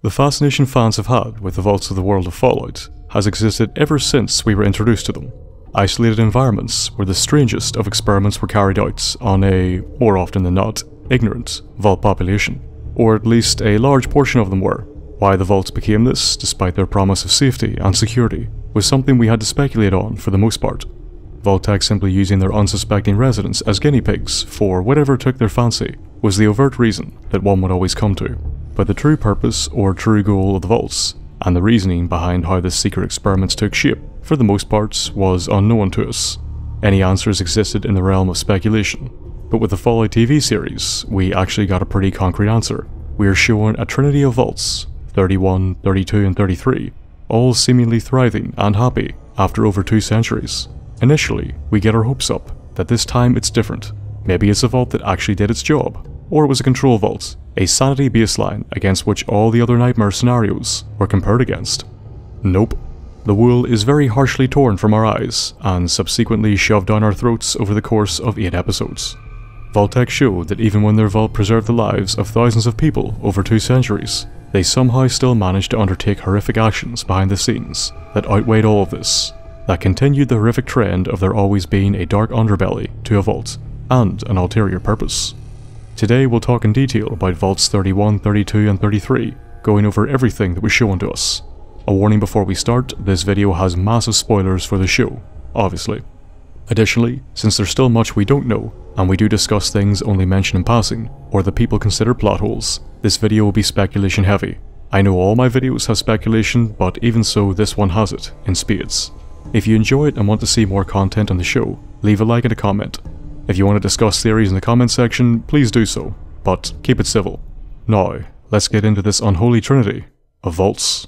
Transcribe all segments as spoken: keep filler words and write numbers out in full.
The fascination fans have had with the vaults of the world of Fallout has existed ever since we were introduced to them. Isolated environments where the strangest of experiments were carried out on a, more often than not, ignorant vault population. Or at least a large portion of them were. Why the vaults became this, despite their promise of safety and security, was something we had to speculate on for the most part. Vault-Tec simply using their unsuspecting residents as guinea pigs for whatever took their fancy was the overt reason that one would always come to. But the true purpose or true goal of the vaults, and the reasoning behind how the secret experiments took shape, for the most part, was unknown to us. Any answers existed in the realm of speculation. But with the Fallout T V series, we actually got a pretty concrete answer. We are shown a trinity of vaults, thirty-one, thirty-two and thirty-three, all seemingly thriving and happy after over two centuries. Initially, we get our hopes up that this time it's different. Maybe it's a vault that actually did its job, or it was a control vault, a sanity baseline against which all the other nightmare scenarios were compared against. Nope. The wool is very harshly torn from our eyes and subsequently shoved down our throats over the course of eight episodes. Vault-Tec showed that even when their vault preserved the lives of thousands of people over two centuries, they somehow still managed to undertake horrific actions behind the scenes that outweighed all of this, that continued the horrific trend of there always being a dark underbelly to a vault, and an ulterior purpose. Today we'll talk in detail about vaults thirty-one, thirty-two and thirty-three, going over everything that was shown to us. A warning before we start, this video has massive spoilers for the show, obviously. Additionally, since there's still much we don't know, and we do discuss things only mentioned in passing, or that people consider plot holes, this video will be speculation heavy. I know all my videos have speculation, but even so, this one has it, in spades. If you enjoy it and want to see more content on the show, leave a like and a comment. If you want to discuss theories in the comment section, please do so, but keep it civil. Now, let's get into this unholy trinity of vaults.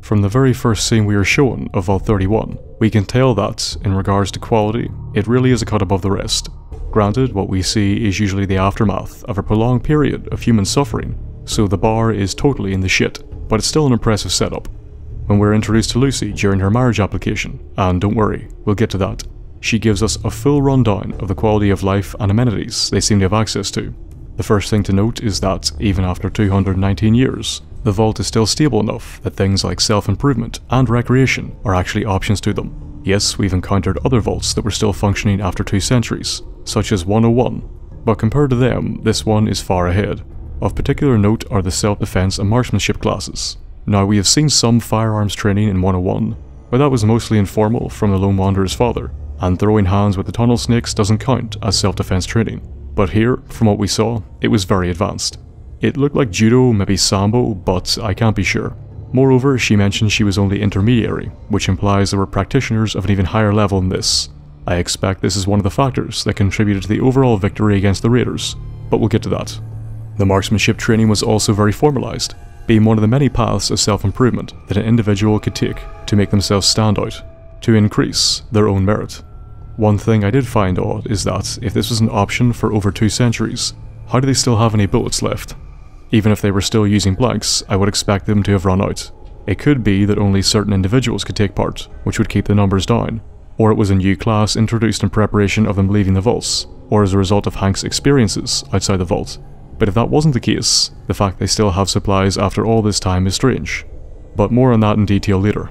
From the very first scene we are shown of Vault thirty-one, we can tell that, in regards to quality, it really is a cut above the rest. Granted, what we see is usually the aftermath of a prolonged period of human suffering, so the bar is totally in the shit, but it's still an impressive setup. When we're introduced to Lucy during her marriage application, and don't worry, we'll get to that, she gives us a full rundown of the quality of life and amenities they seem to have access to. The first thing to note is that, even after two hundred nineteen years, the vault is still stable enough that things like self-improvement and recreation are actually options to them. Yes, we've encountered other vaults that were still functioning after two centuries, such as one oh one, but compared to them, this one is far ahead. Of particular note are the self-defense and marksmanship classes. Now, we have seen some firearms training in one oh one, but that was mostly informal from the Lone Wanderer's father, and throwing hands with the tunnel snakes doesn't count as self-defense training. But here, from what we saw, it was very advanced. It looked like judo, maybe sambo, but I can't be sure. Moreover, she mentioned she was only intermediary, which implies there were practitioners of an even higher level than this. I expect this is one of the factors that contributed to the overall victory against the raiders, but we'll get to that. The marksmanship training was also very formalized, being one of the many paths of self-improvement that an individual could take to make themselves stand out, to increase their own merit. One thing I did find odd is that, if this was an option for over two centuries, how do they still have any bullets left? Even if they were still using blanks, I would expect them to have run out. It could be that only certain individuals could take part, which would keep the numbers down, or it was a new class introduced in preparation of them leaving the vaults, or as a result of Hank's experiences outside the vault. But if that wasn't the case, the fact they still have supplies after all this time is strange. But more on that in detail later.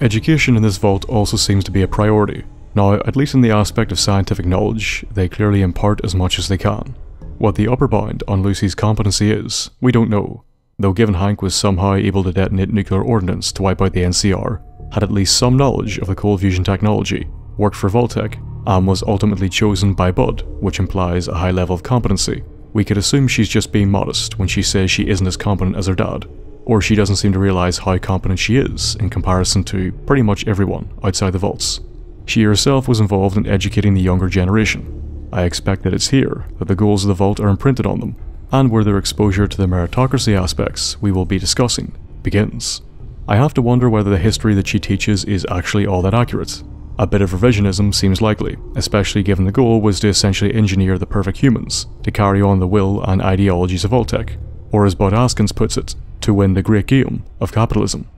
Education in this vault also seems to be a priority. Now, at least in the aspect of scientific knowledge, they clearly impart as much as they can. What the upper bound on Lucy's competency is, we don't know, though given Hank was somehow able to detonate nuclear ordnance to wipe out the N C R, had at least some knowledge of the cold fusion technology, worked for Vault-Tec, and was ultimately chosen by Bud, which implies a high level of competency. We could assume she's just being modest when she says she isn't as competent as her dad, or she doesn't seem to realise how competent she is in comparison to pretty much everyone outside the vaults. She herself was involved in educating the younger generation. I expect that it's here that the goals of the vault are imprinted on them, and where their exposure to the meritocracy aspects we will be discussing begins. I have to wonder whether the history that she teaches is actually all that accurate. A bit of revisionism seems likely, especially given the goal was to essentially engineer the perfect humans to carry on the will and ideologies of Vault-Tec, or as Bud Askins puts it, to win the great game of capitalism.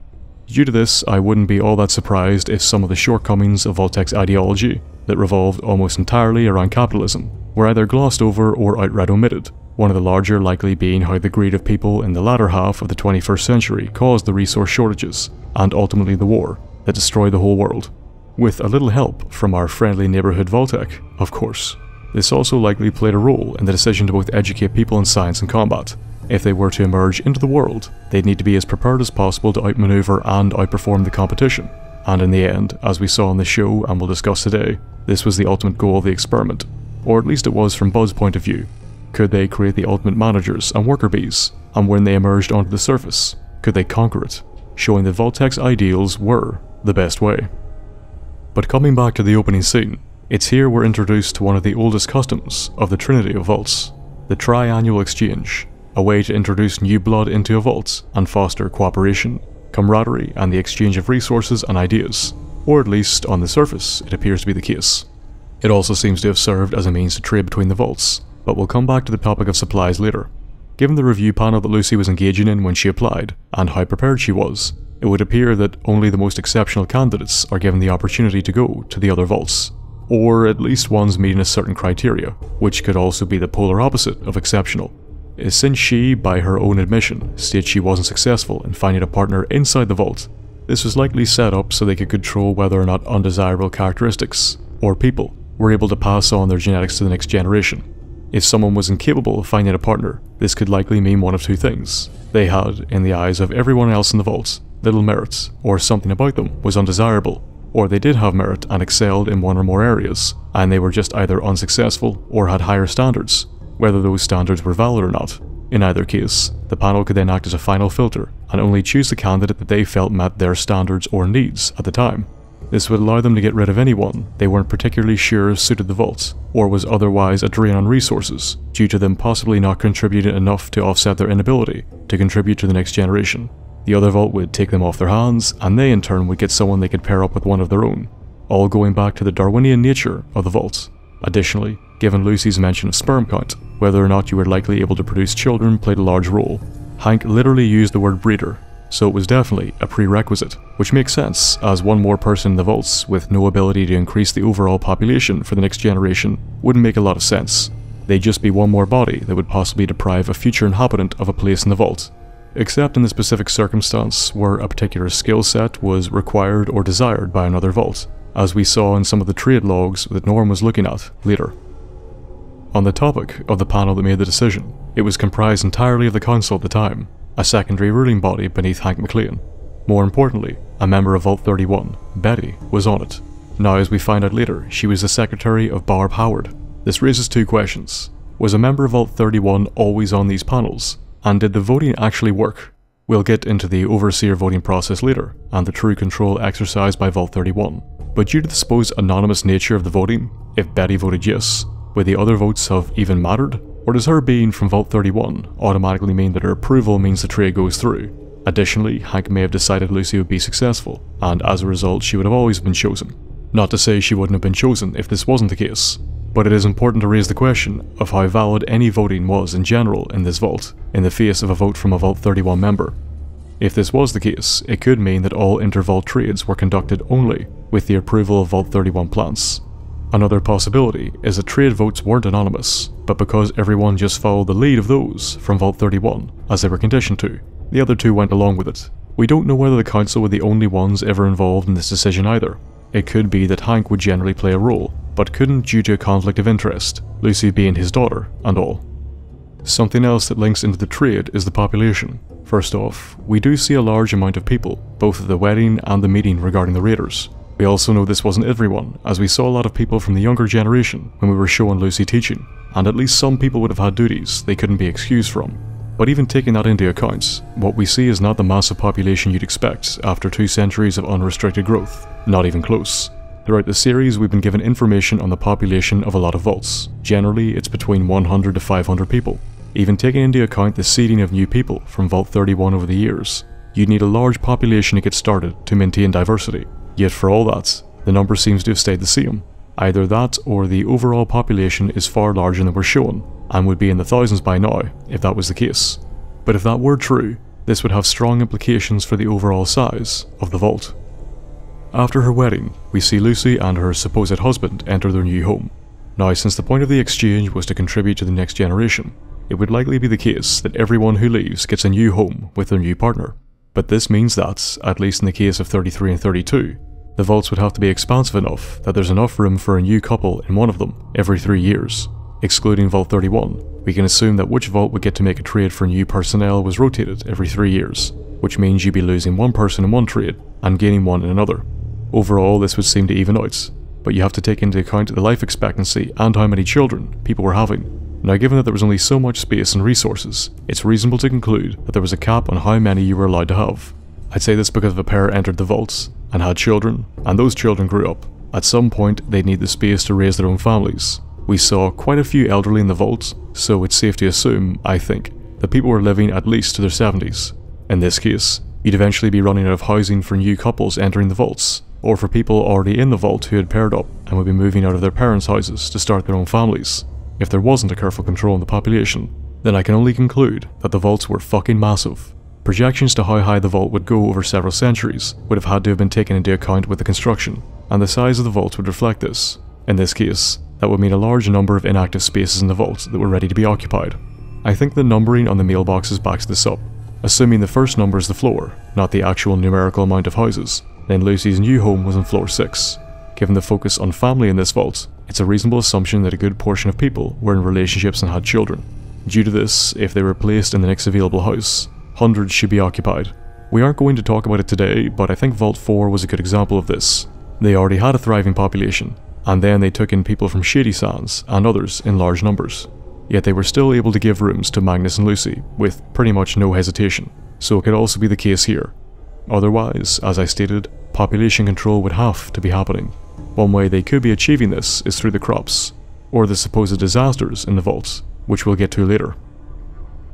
Due to this, I wouldn't be all that surprised if some of the shortcomings of Vault-Tec's ideology that revolved almost entirely around capitalism were either glossed over or outright omitted, one of the larger likely being how the greed of people in the latter half of the twenty-first century caused the resource shortages, and ultimately the war, that destroyed the whole world. With a little help from our friendly neighbourhood Vault-Tec, of course. This also likely played a role in the decision to both educate people in science and combat. If they were to emerge into the world, they'd need to be as prepared as possible to outmaneuver and outperform the competition. And in the end, as we saw in the show and we'll discuss today, this was the ultimate goal of the experiment. Or at least it was from Bud's point of view. Could they create the ultimate managers and worker bees? And when they emerged onto the surface, could they conquer it? Showing that Vault-Tec's ideals were the best way. But coming back to the opening scene, it's here we're introduced to one of the oldest customs of the Trinity of Vaults, the Triannual Exchange, a way to introduce new blood into a vault and foster cooperation, camaraderie and the exchange of resources and ideas, or at least on the surface it appears to be the case. It also seems to have served as a means to trade between the vaults, but we'll come back to the topic of supplies later. Given the review panel that Lucy was engaging in when she applied, and how prepared she was, it would appear that only the most exceptional candidates are given the opportunity to go to the other vaults, or at least ones meeting a certain criteria, which could also be the polar opposite of exceptional. Since she, by her own admission, stated she wasn't successful in finding a partner inside the vault, this was likely set up so they could control whether or not undesirable characteristics, or people, were able to pass on their genetics to the next generation. If someone was incapable of finding a partner, this could likely mean one of two things. They had, in the eyes of everyone else in the vault, little merit, or something about them was undesirable, or they did have merit and excelled in one or more areas, and they were just either unsuccessful or had higher standards, whether those standards were valid or not. In either case, the panel could then act as a final filter and only choose the candidate that they felt met their standards or needs at the time. This would allow them to get rid of anyone they weren't particularly sure suited the vault, or was otherwise a drain on resources, due to them possibly not contributing enough to offset their inability to contribute to the next generation. The other vault would take them off their hands, and they in turn would get someone they could pair up with one of their own, all going back to the Darwinian nature of the vault. Additionally, given Lucy's mention of sperm count, whether or not you were likely able to produce children played a large role. Hank literally used the word breeder, so it was definitely a prerequisite, which makes sense, as one more person in the vaults with no ability to increase the overall population for the next generation wouldn't make a lot of sense. They'd just be one more body that would possibly deprive a future inhabitant of a place in the vault, except in the specific circumstance where a particular skill set was required or desired by another vault, as we saw in some of the trade logs that Norm was looking at later. On the topic of the panel that made the decision, it was comprised entirely of the council at the time, a secondary ruling body beneath Hank MacLean. More importantly, a member of Vault thirty-one, Betty, was on it. Now, as we find out later, she was the secretary of Barb Howard. This raises two questions. Was a member of Vault thirty-one always on these panels? And did the voting actually work? We'll get into the overseer voting process later, and the true control exercised by Vault thirty-one. But due to the supposed anonymous nature of the voting, if Betty voted yes, would the other votes have even mattered? Or does her being from Vault thirty-one automatically mean that her approval means the trade goes through? Additionally, Hank may have decided Lucy would be successful, and as a result she would have always been chosen. Not to say she wouldn't have been chosen if this wasn't the case, but it is important to raise the question of how valid any voting was in general in this vault, in the face of a vote from a Vault thirty-one member. If this was the case, it could mean that all inter-vault trades were conducted only with the approval of Vault thirty-one plants. Another possibility is that trade votes weren't anonymous, but because everyone just followed the lead of those from Vault thirty-one, as they were conditioned to, the other two went along with it. We don't know whether the council were the only ones ever involved in this decision either. It could be that Hank would generally play a role, but couldn't due to a conflict of interest, Lucy being his daughter and all. Something else that links into the trade is the population. First off, we do see a large amount of people, both at the wedding and the meeting regarding the raiders. We also know this wasn't everyone, as we saw a lot of people from the younger generation when we were showing Lucy teaching, and at least some people would have had duties they couldn't be excused from. But even taking that into account, what we see is not the massive population you'd expect after two centuries of unrestricted growth, not even close. Throughout the series we've been given information on the population of a lot of vaults. Generally it's between one hundred to five hundred people. Even taking into account the seeding of new people from Vault thirty-one over the years, you'd need a large population to get started to maintain diversity. Yet for all that, the number seems to have stayed the same. Either that or the overall population is far larger than we're shown, and would be in the thousands by now if that was the case. But if that were true, this would have strong implications for the overall size of the vault. After her wedding, we see Lucy and her supposed husband enter their new home. Now, since the point of the exchange was to contribute to the next generation, it would likely be the case that everyone who leaves gets a new home with their new partner. But this means that, at least in the case of thirty-three and thirty-two, the vaults would have to be expansive enough that there's enough room for a new couple in one of them every three years. Excluding Vault thirty-one, we can assume that which vault would get to make a trade for new personnel was rotated every three years, which means you'd be losing one person in one trade and gaining one in another. Overall, this would seem to even out, but you have to take into account the life expectancy and how many children people were having. Now, given that there was only so much space and resources, it's reasonable to conclude that there was a cap on how many you were allowed to have. I'd say this because if a pair entered the vaults and had children, and those children grew up, at some point they'd need the space to raise their own families. We saw quite a few elderly in the vaults, so it's safe to assume, I think, that people were living at least to their seventies. In this case, you'd eventually be running out of housing for new couples entering the vaults, or for people already in the vault who had paired up and would be moving out of their parents' houses to start their own families. If there wasn't a careful control on the population, then I can only conclude that the vaults were fucking massive. Projections to how high the vault would go over several centuries would have had to have been taken into account with the construction, and the size of the vault would reflect this. In this case, that would mean a large number of inactive spaces in the vault that were ready to be occupied. I think the numbering on the mailboxes backs this up. Assuming the first number is the floor, not the actual numerical amount of houses, then Lucy's new home was on floor six. Given the focus on family in this vault, it's a reasonable assumption that a good portion of people were in relationships and had children. Due to this, if they were placed in the next available house, hundreds should be occupied. We aren't going to talk about it today, but I think Vault four was a good example of this. They already had a thriving population, and then they took in people from Shady Sands and others in large numbers. Yet they were still able to give rooms to Magnus and Lucy, with pretty much no hesitation, so it could also be the case here. Otherwise, as I stated, population control would have to be happening. One way they could be achieving this is through the crops, or the supposed disasters in the vaults, which we'll get to later.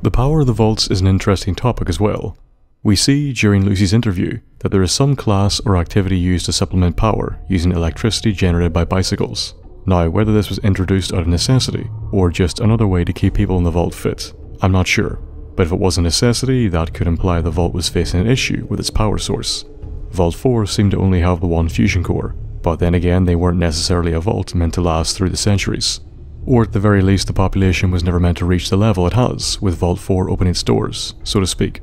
The power of the vaults is an interesting topic as well. We see, during Lucy's interview, that there is some class or activity used to supplement power using electricity generated by bicycles. Now, whether this was introduced out of necessity, or just another way to keep people in the vault fit, I'm not sure. But if it was a necessity, that could imply the vault was facing an issue with its power source. Vault four seemed to only have the one fusion core, but then again they weren't necessarily a vault meant to last through the centuries. Or at the very least the population was never meant to reach the level it has, with Vault four opening its doors, so to speak.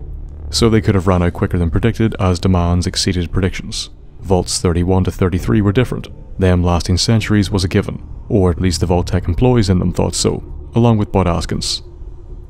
So they could have run out quicker than predicted as demands exceeded predictions. Vaults thirty-one to thirty-three were different, them lasting centuries was a given, or at least the Vault-Tec employees in them thought so, along with Bud Askins.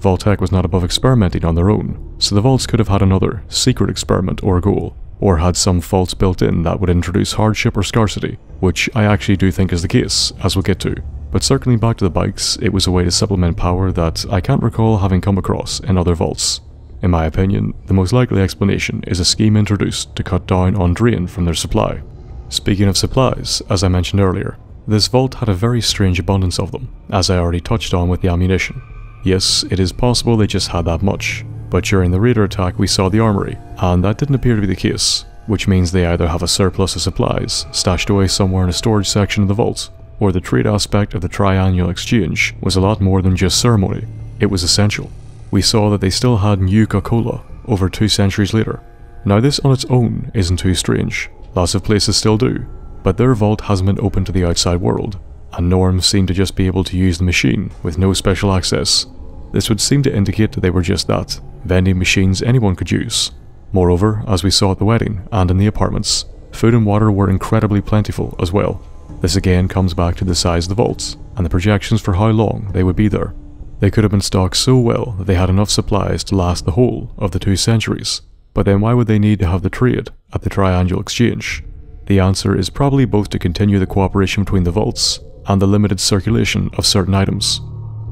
Vault-Tec was not above experimenting on their own, so the vaults could have had another, secret experiment or goal, or had some faults built in that would introduce hardship or scarcity, which I actually do think is the case, as we'll get to. But circling back to the bikes, it was a way to supplement power that I can't recall having come across in other vaults. In my opinion, the most likely explanation is a scheme introduced to cut down on drain from their supply. Speaking of supplies, as I mentioned earlier, this vault had a very strange abundance of them, as I already touched on with the ammunition. Yes, it is possible they just had that much. But during the raider attack we saw the armory, and that didn't appear to be the case, which means they either have a surplus of supplies stashed away somewhere in a storage section of the vault, or the trade aspect of the Triannual Exchange was a lot more than just ceremony, it was essential. We saw that they still had new Coca-Cola over two centuries later. Now this on its own isn't too strange, lots of places still do, but their vault hasn't been open to the outside world, and Norm seemed to just be able to use the machine with no special access. This would seem to indicate that they were just that, vending machines anyone could use. Moreover, as we saw at the wedding and in the apartments, food and water were incredibly plentiful as well. This again comes back to the size of the vaults, and the projections for how long they would be there. They could have been stocked so well that they had enough supplies to last the whole of the two centuries, but then why would they need to have the trade at the Triannual Exchange? The answer is probably both to continue the cooperation between the vaults and the limited circulation of certain items.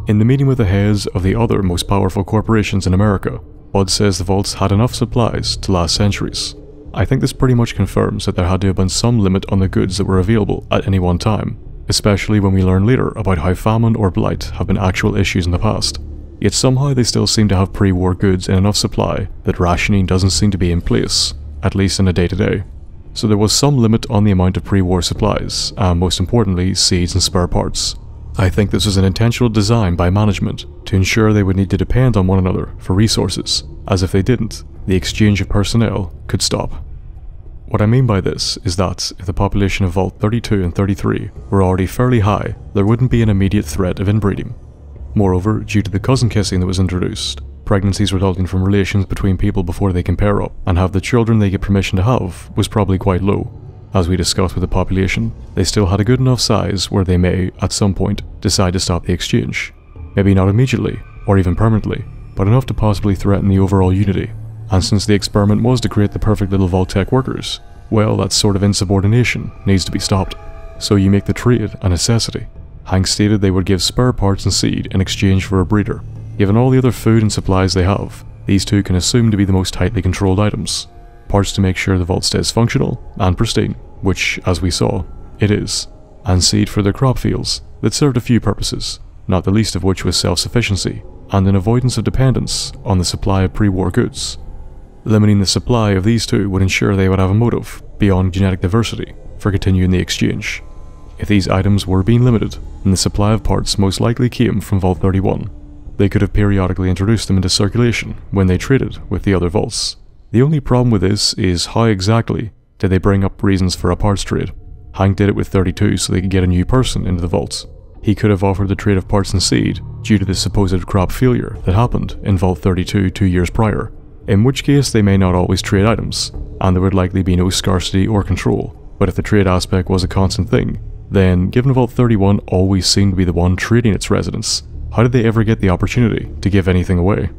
In the meeting with the heads of the other most powerful corporations in America, Bud says the vaults had enough supplies to last centuries. I think this pretty much confirms that there had to have been some limit on the goods that were available at any one time, especially when we learn later about how famine or blight have been actual issues in the past. Yet somehow they still seem to have pre-war goods in enough supply that rationing doesn't seem to be in place, at least in a day-to-day. So there was some limit on the amount of pre-war supplies, and most importantly, seeds and spare parts. I think this was an intentional design by management to ensure they would need to depend on one another for resources, as if they didn't, the exchange of personnel could stop. What I mean by this is that if the population of Vault thirty-two and thirty-three were already fairly high, there wouldn't be an immediate threat of inbreeding. Moreover, due to the cousin kissing that was introduced, pregnancies resulting from relations between people before they can pair up and have the children they get permission to have was probably quite low. As we discussed with the population, they still had a good enough size where they may, at some point, decide to stop the exchange. Maybe not immediately, or even permanently, but enough to possibly threaten the overall unity. And since the experiment was to create the perfect little Vault-Tec workers, well, that sort of insubordination needs to be stopped. So you make the trade a necessity. Hank stated they would give spare parts and seed in exchange for a breeder. Given all the other food and supplies they have, these two can assume to be the most tightly controlled items. Parts to make sure the vault stays functional and pristine, which, as we saw, it is. And seed for their crop fields that served a few purposes, not the least of which was self-sufficiency and an avoidance of dependence on the supply of pre-war goods. Limiting the supply of these two would ensure they would have a motive, beyond genetic diversity, for continuing the exchange. If these items were being limited, then the supply of parts most likely came from Vault thirty-one. They could have periodically introduced them into circulation when they traded with the other vaults. The only problem with this is how exactly did they bring up reasons for a parts trade. Hank did it with thirty-two so they could get a new person into the vault. He could have offered the trade of parts and seed due to the supposed crop failure that happened in Vault thirty-two two years prior, in which case they may not always trade items, and there would likely be no scarcity or control. But if the trade aspect was a constant thing, then given Vault thirty-one always seemed to be the one trading its residents, how did they ever get the opportunity to give anything away?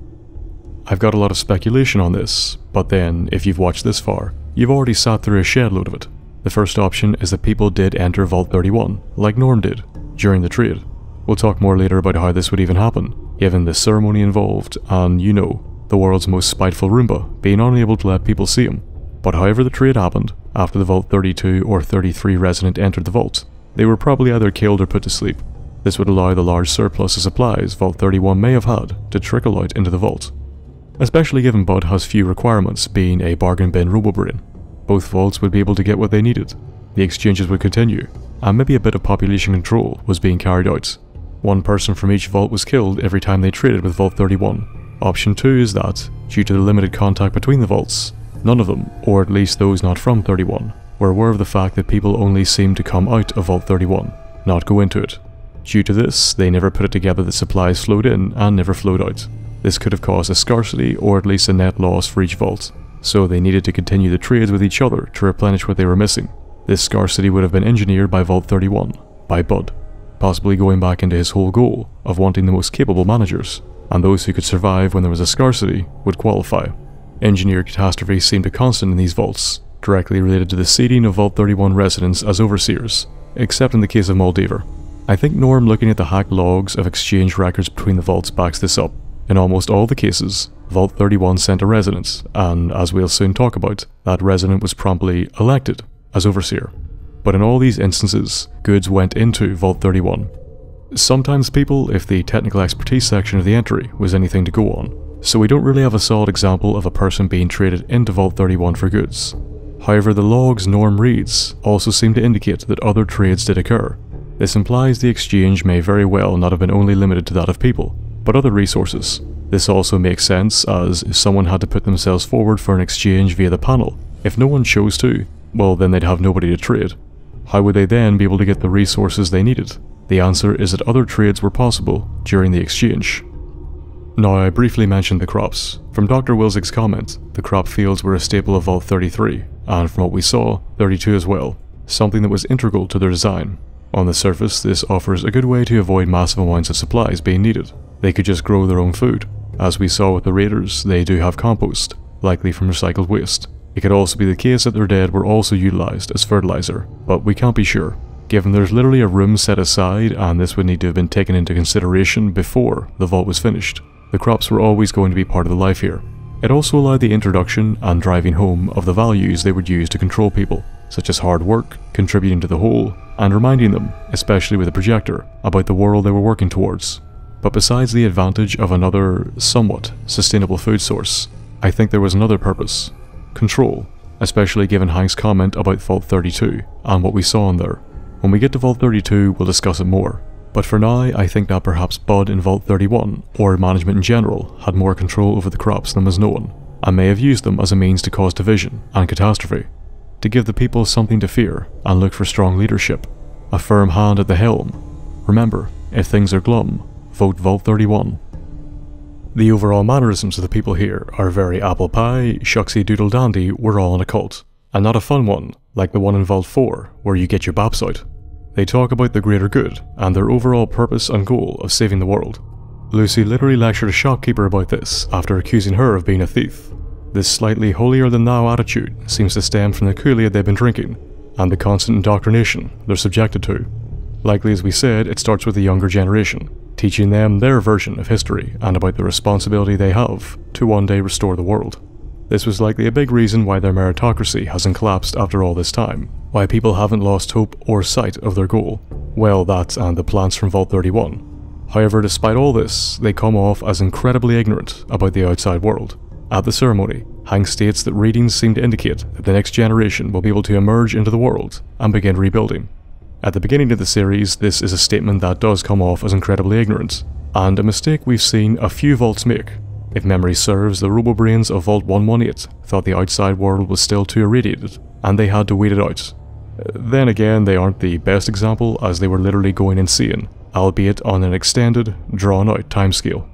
I've got a lot of speculation on this, but then, if you've watched this far, you've already sat through a shed load of it. The first option is that people did enter Vault thirty-one, like Norm did, during the trade. We'll talk more later about how this would even happen, given the ceremony involved and, you know, the world's most spiteful Roomba being unable to let people see him. But however the trade happened, after the Vault thirty-two or thirty-three resident entered the vault, they were probably either killed or put to sleep. This would allow the large surplus of supplies Vault thirty-one may have had to trickle out into the vault. Especially given Bud has few requirements, being a bargain bin RoboBrain. Both vaults would be able to get what they needed, the exchanges would continue, and maybe a bit of population control was being carried out. One person from each vault was killed every time they traded with Vault thirty-one. Option two is that, due to the limited contact between the vaults, none of them, or at least those not from thirty-one, were aware of the fact that people only seemed to come out of Vault thirty-one, not go into it. Due to this, they never put it together that supplies flowed in and never flowed out. This could have caused a scarcity or at least a net loss for each vault, so they needed to continue the trades with each other to replenish what they were missing. This scarcity would have been engineered by Vault thirty-one, by Bud, possibly going back into his whole goal of wanting the most capable managers, and those who could survive when there was a scarcity would qualify. Engineered catastrophes seemed a constant in these vaults, directly related to the seeding of Vault thirty-one residents as overseers, except in the case of Moldaver. I think Norm looking at the hacked logs of exchange records between the vaults backs this up. In almost all the cases, Vault thirty-one sent a resident, and as we'll soon talk about, that resident was promptly elected as overseer. But in all these instances, goods went into Vault thirty-one. Sometimes people, if the technical expertise section of the entry was anything to go on, so we don't really have a solid example of a person being traded into Vault thirty-one for goods. However, the logs Norm reads also seem to indicate that other trades did occur. This implies the exchange may very well not have been only limited to that of people, but other resources. This also makes sense, as if someone had to put themselves forward for an exchange via the panel, if no one chose to, well then they'd have nobody to trade. How would they then be able to get the resources they needed? The answer is that other trades were possible during the exchange. Now, I briefly mentioned the crops. From Doctor Wilzig's comment, the crop fields were a staple of Vault thirty-three, and from what we saw, thirty-two as well, something that was integral to their design. On the surface, this offers a good way to avoid massive amounts of supplies being needed. They could just grow their own food. As we saw with the raiders, they do have compost, likely from recycled waste. It could also be the case that their dead were also utilised as fertiliser, but we can't be sure, given there's literally a room set aside and this would need to have been taken into consideration before the vault was finished. The crops were always going to be part of the life here. It also allowed the introduction and driving home of the values they would use to control people, such as hard work, contributing to the whole, and reminding them, especially with a projector, about the world they were working towards. But besides the advantage of another, somewhat, sustainable food source, I think there was another purpose. Control, especially given Hank's comment about Vault thirty-two and what we saw in there. When we get to Vault thirty-two, we'll discuss it more. But for now, I think that perhaps Bud in Vault thirty-one, or management in general, had more control over the crops than was known, and may have used them as a means to cause division and catastrophe. To give the people something to fear and look for strong leadership. A firm hand at the helm. Remember, if things are glum, vote Vault thirty-one. The overall mannerisms of the people here are very apple pie, shucksy doodle dandy, we're all in a cult. And not a fun one, like the one in Vault four, where you get your baps out. They talk about the greater good, and their overall purpose and goal of saving the world. Lucy literally lectured a shopkeeper about this after accusing her of being a thief. This slightly holier-than-thou attitude seems to stem from the Kool-Aid they've been drinking, and the constant indoctrination they're subjected to. Likely, as we said, it starts with the younger generation, teaching them their version of history and about the responsibility they have to one day restore the world. This was likely a big reason why their meritocracy hasn't collapsed after all this time, why people haven't lost hope or sight of their goal. Well, that and the plants from Vault thirty-one. However, despite all this, they come off as incredibly ignorant about the outside world. At the ceremony, Hank states that readings seem to indicate that the next generation will be able to emerge into the world and begin rebuilding. At the beginning of the series, this is a statement that does come off as incredibly ignorant, and a mistake we've seen a few Vaults make. If memory serves, the RoboBrains of Vault one eighteen thought the outside world was still too irradiated, and they had to wait it out. Then again, they aren't the best example, as they were literally going insane, albeit on an extended, drawn-out timescale.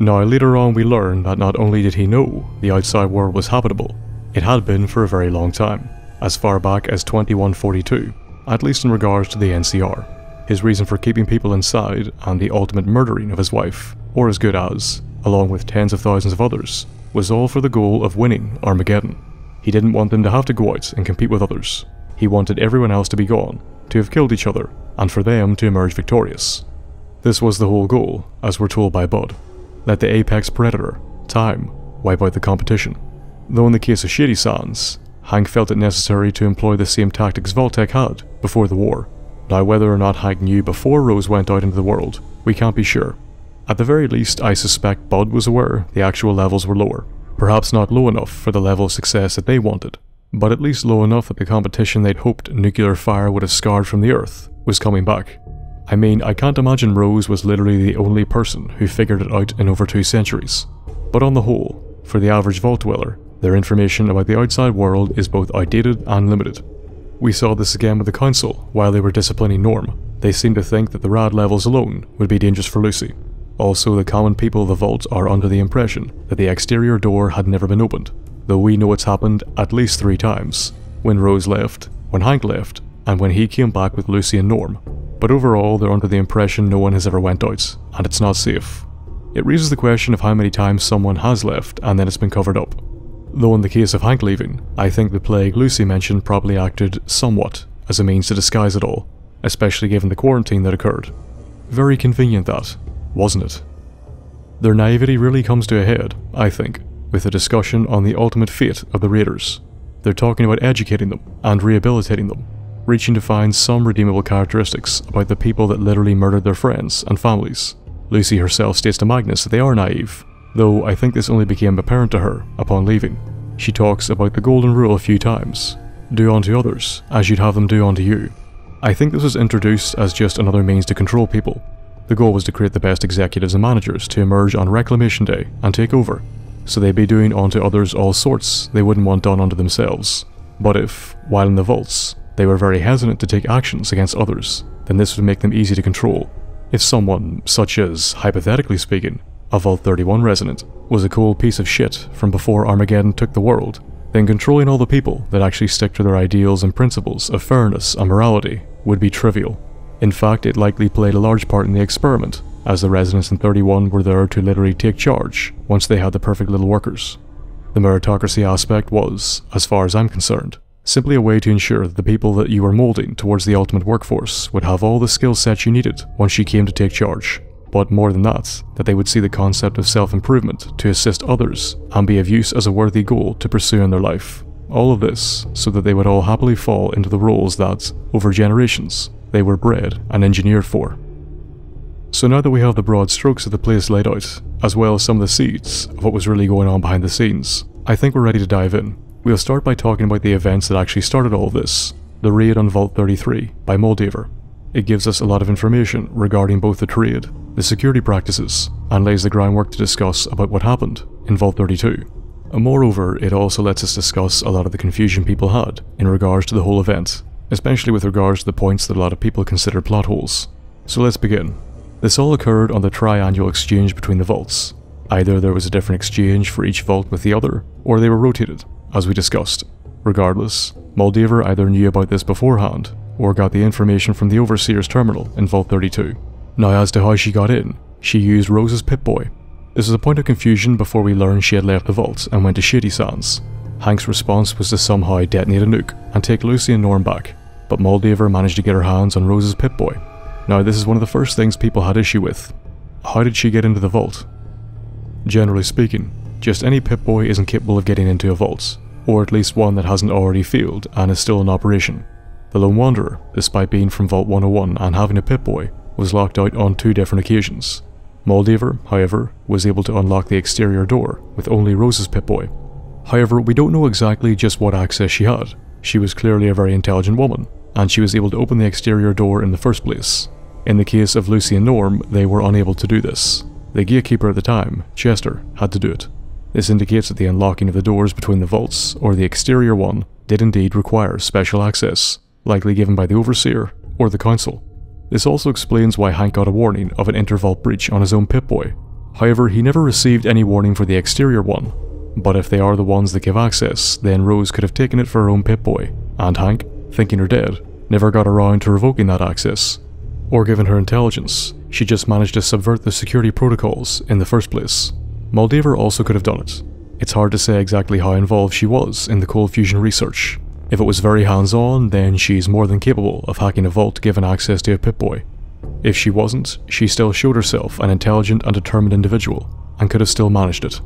Now, later on we learn that not only did he know the outside world was habitable, it had been for a very long time, as far back as twenty-one forty-two, at least in regards to the N C R. His reason for keeping people inside, and the ultimate murdering of his wife, or as good as, along with tens of thousands of others, was all for the goal of winning Armageddon. He didn't want them to have to go out and compete with others. He wanted everyone else to be gone, to have killed each other, and for them to emerge victorious. This was the whole goal, as we're told by Bud. Let the apex predator, time, wipe out the competition. Though in the case of Shady Sands, Hank felt it necessary to employ the same tactics Vault-Tec had before the war. Now, whether or not Hank knew before Rose went out into the world, we can't be sure. At the very least, I suspect Bud was aware the actual levels were lower. Perhaps not low enough for the level of success that they wanted, but at least low enough that the competition they'd hoped nuclear fire would have scarred from the Earth was coming back. I mean, I can't imagine Rose was literally the only person who figured it out in over two centuries. But on the whole, for the average Vault dweller, their information about the outside world is both outdated and limited. We saw this again with the Council while they were disciplining Norm. They seemed to think that the rad levels alone would be dangerous for Lucy. Also, the common people of the Vault are under the impression that the exterior door had never been opened, though we know it's happened at least three times. When Rose left, when Hank left, and when he came back with Lucy and Norm. But overall, they're under the impression no one has ever went out, and it's not safe. It raises the question of how many times someone has left and then it's been covered up. Though in the case of Hank leaving, I think the plague Lucy mentioned probably acted somewhat as a means to disguise it all, especially given the quarantine that occurred. Very convenient that, wasn't it? Their naivety really comes to a head, I think, with the discussion on the ultimate fate of the Raiders. They're talking about educating them and rehabilitating them, reaching to find some redeemable characteristics about the people that literally murdered their friends and families. Lucy herself states to Magnus that they are naive, though I think this only became apparent to her upon leaving. She talks about the golden rule a few times, do unto others as you'd have them do unto you. I think this was introduced as just another means to control people. The goal was to create the best executives and managers to emerge on Reclamation Day and take over, so they'd be doing unto others all sorts they wouldn't want done unto themselves. But if, while in the vaults, they were very hesitant to take actions against others, then this would make them easy to control. If someone, such as, hypothetically speaking, a Vault thirty-one resident, was a cold piece of shit from before Armageddon took the world, then controlling all the people that actually stick to their ideals and principles of fairness and morality would be trivial. In fact, it likely played a large part in the experiment, as the residents in thirty-one were there to literally take charge once they had the perfect little workers. The meritocracy aspect was, as far as I'm concerned, simply a way to ensure that the people that you were moulding towards the ultimate workforce would have all the skill sets you needed once you came to take charge. But more than that, that they would see the concept of self-improvement to assist others and be of use as a worthy goal to pursue in their life. All of this so that they would all happily fall into the roles that, over generations, they were bred and engineered for. So now that we have the broad strokes of the place laid out, as well as some of the seeds of what was really going on behind the scenes, I think we're ready to dive in. We'll start by talking about the events that actually started all of this, the raid on Vault thirty-three by Moldaver. It gives us a lot of information regarding both the trade, the security practices, and lays the groundwork to discuss about what happened in Vault thirty-two. And moreover, it also lets us discuss a lot of the confusion people had in regards to the whole event, especially with regards to the points that a lot of people consider plot holes. So let's begin. This all occurred on the triannual exchange between the vaults. Either there was a different exchange for each vault with the other, or they were rotated, as we discussed. Regardless, Moldaver either knew about this beforehand, or got the information from the Overseer's terminal in Vault thirty-two. Now as to how she got in, she used Rose's Pip-Boy. This was a point of confusion before we learned she had left the vaults and went to Shady Sands. Hank's response was to somehow detonate a nuke and take Lucy and Norm back, but Moldaver managed to get her hands on Rose's Pip-Boy. Now this is one of the first things people had issue with. How did she get into the vault? Generally speaking, just any Pip-Boy isn't capable of getting into a vault, or at least one that hasn't already failed and is still in operation. The Lone Wanderer, despite being from Vault one oh one and having a Pip-Boy, was locked out on two different occasions. Moldaver, however, was able to unlock the exterior door with only Rose's Pip-Boy. However, we don't know exactly just what access she had. She was clearly a very intelligent woman, and she was able to open the exterior door in the first place. In the case of Lucy and Norm, they were unable to do this. The gatekeeper at the time, Chester, had to do it. This indicates that the unlocking of the doors between the vaults, or the exterior one, did indeed require special access, likely given by the Overseer or the Council. This also explains why Hank got a warning of an intervault breach on his own Pip-Boy. However, he never received any warning for the exterior one. But if they are the ones that give access, then Rose could have taken it for her own Pip-Boy, and Hank, thinking her dead, never got around to revoking that access. Or given her intelligence, she just managed to subvert the security protocols in the first place. Moldaver also could have done it. It's hard to say exactly how involved she was in the cold fusion research. If it was very hands-on, then she's more than capable of hacking a vault given access to a Pip-Boy. If she wasn't, she still showed herself an intelligent and determined individual, and could have still managed it.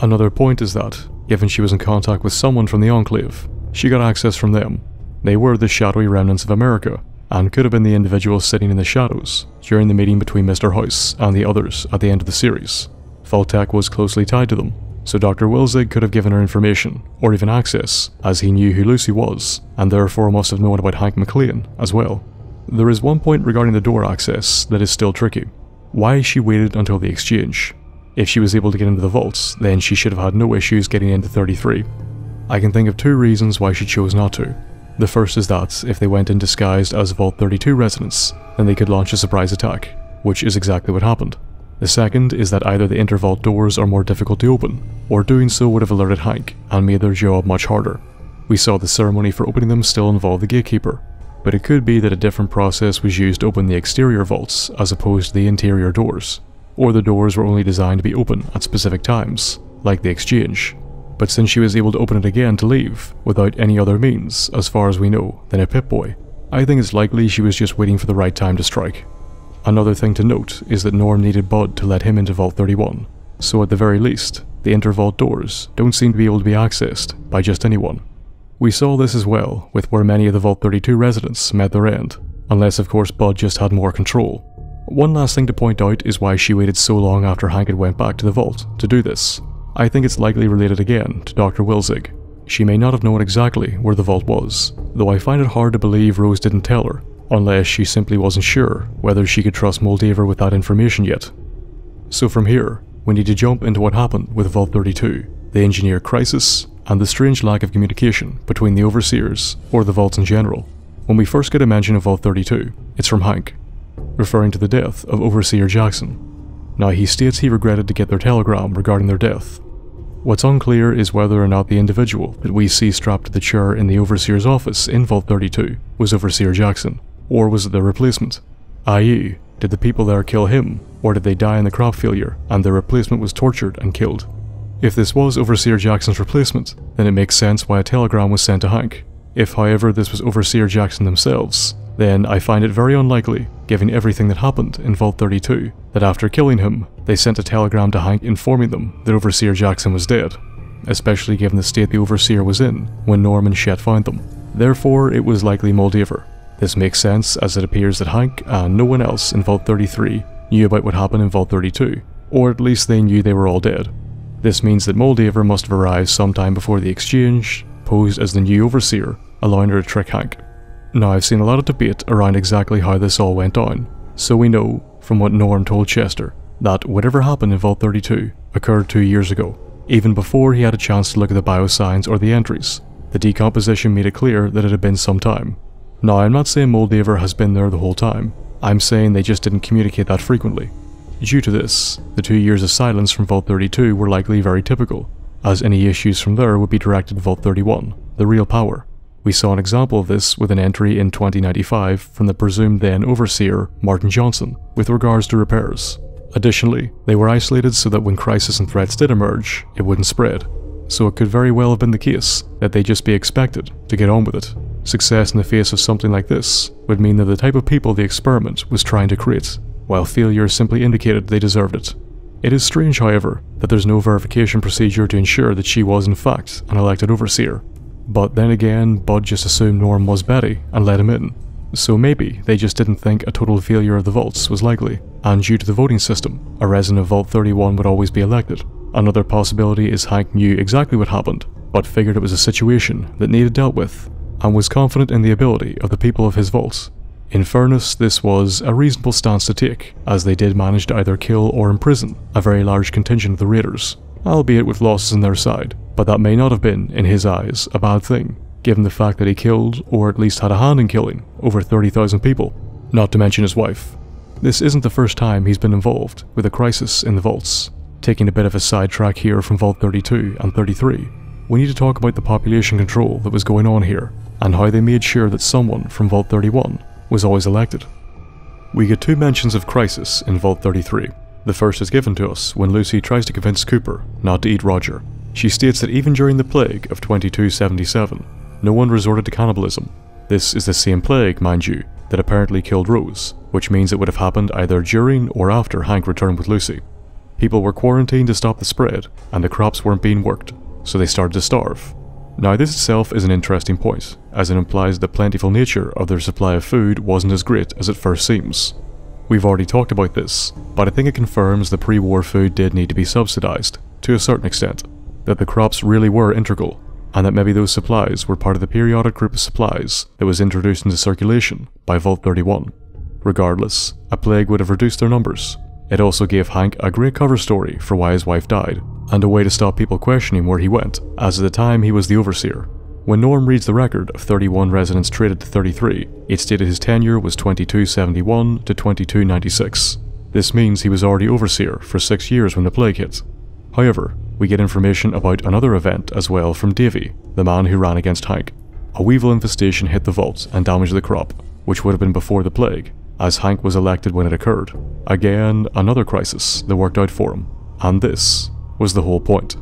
Another point is that, given she was in contact with someone from the Enclave, she got access from them. They were the shadowy remnants of America, and could have been the individual sitting in the shadows during the meeting between Mister House and the others at the end of the series. Vault-Tec was closely tied to them, so Doctor Wilzig could have given her information, or even access, as he knew who Lucy was, and therefore must have known about Hank MacLean as well. There is one point regarding the door access that is still tricky. Why she waited until the exchange? If she was able to get into the vaults, then she should have had no issues getting into thirty-three. I can think of two reasons why she chose not to. The first is that, if they went in disguised as Vault thirty-two residents, then they could launch a surprise attack, which is exactly what happened. The second is that either the intervault doors are more difficult to open, or doing so would have alerted Hank and made their job much harder. We saw the ceremony for opening them still involved the gatekeeper, but it could be that a different process was used to open the exterior vaults as opposed to the interior doors, or the doors were only designed to be open at specific times, like the exchange. But since she was able to open it again to leave, without any other means, as far as we know, than a Pip-Boy, I think it's likely she was just waiting for the right time to strike. Another thing to note is that Norm needed Bud to let him into Vault thirty-one, so at the very least, the intervault doors don't seem to be able to be accessed by just anyone. We saw this as well with where many of the Vault thirty-two residents met their end, unless of course Bud just had more control. One last thing to point out is why she waited so long after Hank had went back to the vault to do this. I think it's likely related again to Doctor Wilzig. She may not have known exactly where the vault was, though I find it hard to believe Rose didn't tell her, unless she simply wasn't sure whether she could trust Moldaver with that information yet. So from here, we need to jump into what happened with Vault thirty-two, the engineer crisis, and the strange lack of communication between the Overseers, or the vaults in general. When we first get a mention of Vault thirty-two, it's from Hank, referring to the death of Overseer Jackson. Now he states he regretted to get their telegram regarding their death. What's unclear is whether or not the individual that we see strapped to the chair in the Overseer's office in Vault thirty-two was Overseer Jackson, or was it their replacement? that is, did the people there kill him, or did they die in the crop failure and their replacement was tortured and killed? If this was Overseer Jackson's replacement, then it makes sense why a telegram was sent to Hank. If however this was Overseer Jackson themselves, then I find it very unlikely, given everything that happened in Vault thirty-two, that after killing him, they sent a telegram to Hank informing them that Overseer Jackson was dead, especially given the state the Overseer was in when Norm and Shet found them. Therefore, it was likely Moldaver. This makes sense as it appears that Hank and no one else in Vault thirty-three knew about what happened in Vault thirty-two, or at least they knew they were all dead. This means that Moldaver must have arrived sometime before the exchange, posed as the new Overseer, allowing her to trick Hank. Now I've seen a lot of debate around exactly how this all went down, so we know, from what Norm told Chester, that whatever happened in Vault thirty-two occurred two years ago, even before he had a chance to look at the biosigns or the entries. The decomposition made it clear that it had been some time. Now I'm not saying Moldaver has been there the whole time, I'm saying they just didn't communicate that frequently. Due to this, the two years of silence from Vault thirty-two were likely very typical, as any issues from there would be directed at Vault thirty-one, the real power. We saw an example of this with an entry in twenty ninety-five from the presumed then overseer, Martin Johnson, with regards to repairs. Additionally, they were isolated so that when crisis and threats did emerge, it wouldn't spread. So it could very well have been the case that they'd just be expected to get on with it. Success in the face of something like this would mean that the type of people the experiment was trying to create, while failure simply indicated they deserved it. It is strange, however, that there's no verification procedure to ensure that she was in fact an elected overseer. But then again, Bud just assumed Norm was Betty and let him in. So maybe they just didn't think a total failure of the vaults was likely, and due to the voting system, a resident of Vault thirty-one would always be elected. Another possibility is Hank knew exactly what happened, but figured it was a situation that needed dealt with, and was confident in the ability of the people of his vault. In fairness, this was a reasonable stance to take, as they did manage to either kill or imprison a very large contingent of the raiders, albeit with losses on their side, but that may not have been, in his eyes, a bad thing, given the fact that he killed, or at least had a hand in killing, over thirty thousand people, not to mention his wife. This isn't the first time he's been involved with a crisis in the vaults. Taking a bit of a sidetrack here from Vault thirty-two and thirty-three, we need to talk about the population control that was going on here, and how they made sure that someone from Vault thirty-one was always elected. We get two mentions of crisis in Vault thirty-three. The first is given to us when Lucy tries to convince Cooper not to eat Roger. She states that even during the plague of twenty-two seventy-seven, no one resorted to cannibalism. This is the same plague, mind you, that apparently killed Rose, which means it would have happened either during or after Hank returned with Lucy. People were quarantined to stop the spread, and the crops weren't being worked, so they started to starve. Now this itself is an interesting point, as it implies the plentiful nature of their supply of food wasn't as great as it first seems. We've already talked about this, but I think it confirms the pre-war food did need to be subsidized, to a certain extent, that the crops really were integral, and that maybe those supplies were part of the periodic group of supplies that was introduced into circulation by Vault thirty-one. Regardless, a plague would have reduced their numbers. It also gave Hank a great cover story for why his wife died, and a way to stop people questioning where he went, as at the time he was the overseer. When Norm reads the record of thirty-one residents traded to thirty-three, it stated his tenure was twenty-two seventy-one to twenty-two ninety-six. This means he was already overseer for six years when the plague hit. However, we get information about another event as well from Davey, the man who ran against Hank. A weevil infestation hit the vault and damaged the crop, which would have been before the plague, as Hank was elected when it occurred. Again, another crisis that worked out for him, and this was the whole point.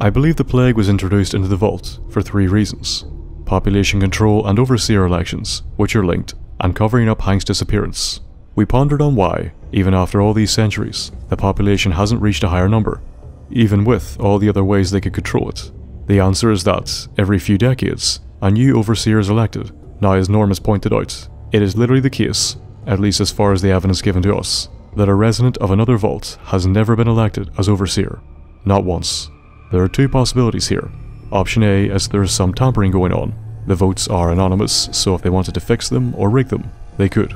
I believe the plague was introduced into the vault for three reasons: population control and overseer elections, which are linked, and covering up Hank's disappearance. We pondered on why, even after all these centuries, the population hasn't reached a higher number, even with all the other ways they could control it. The answer is that, every few decades, a new overseer is elected. Now, as Norm has pointed out, it is literally the case, at least as far as the evidence given to us, that a resident of another vault has never been elected as overseer. Not once. There are two possibilities here. Option A is there is some tampering going on. The votes are anonymous, so if they wanted to fix them or rig them, they could.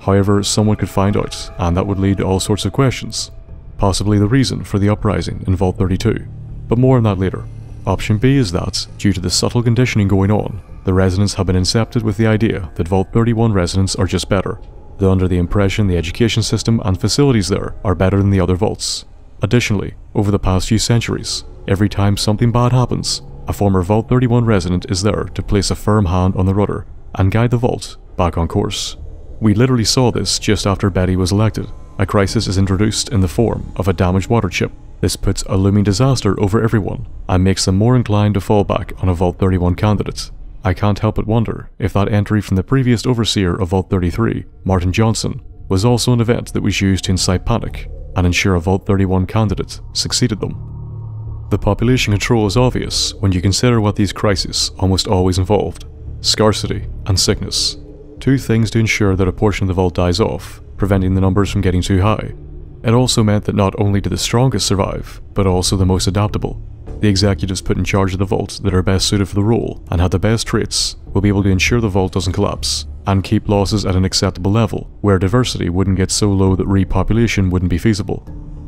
However, someone could find out, and that would lead to all sorts of questions. Possibly the reason for the uprising in Vault thirty-two, but more on that later. Option B is that, due to the subtle conditioning going on, the residents have been incepted with the idea that Vault thirty-one residents are just better. They're under the impression the education system and facilities there are better than the other vaults. Additionally, over the past few centuries, every time something bad happens, a former Vault thirty-one resident is there to place a firm hand on the rudder and guide the vault back on course. We literally saw this just after Betty was elected. A crisis is introduced in the form of a damaged water chip. This puts a looming disaster over everyone and makes them more inclined to fall back on a Vault thirty-one candidate. I can't help but wonder if that entry from the previous overseer of Vault thirty-three, Martin Johnson, was also an event that was used to incite panic and ensure a Vault thirty-one candidate succeeded them. The population control is obvious when you consider what these crises almost always involved: scarcity and sickness. Two things to ensure that a portion of the vault dies off, preventing the numbers from getting too high. It also meant that not only did the strongest survive, but also the most adaptable. The executives put in charge of the vault that are best suited for the role and had the best traits will be able to ensure the vault doesn't collapse and keep losses at an acceptable level where diversity wouldn't get so low that repopulation wouldn't be feasible.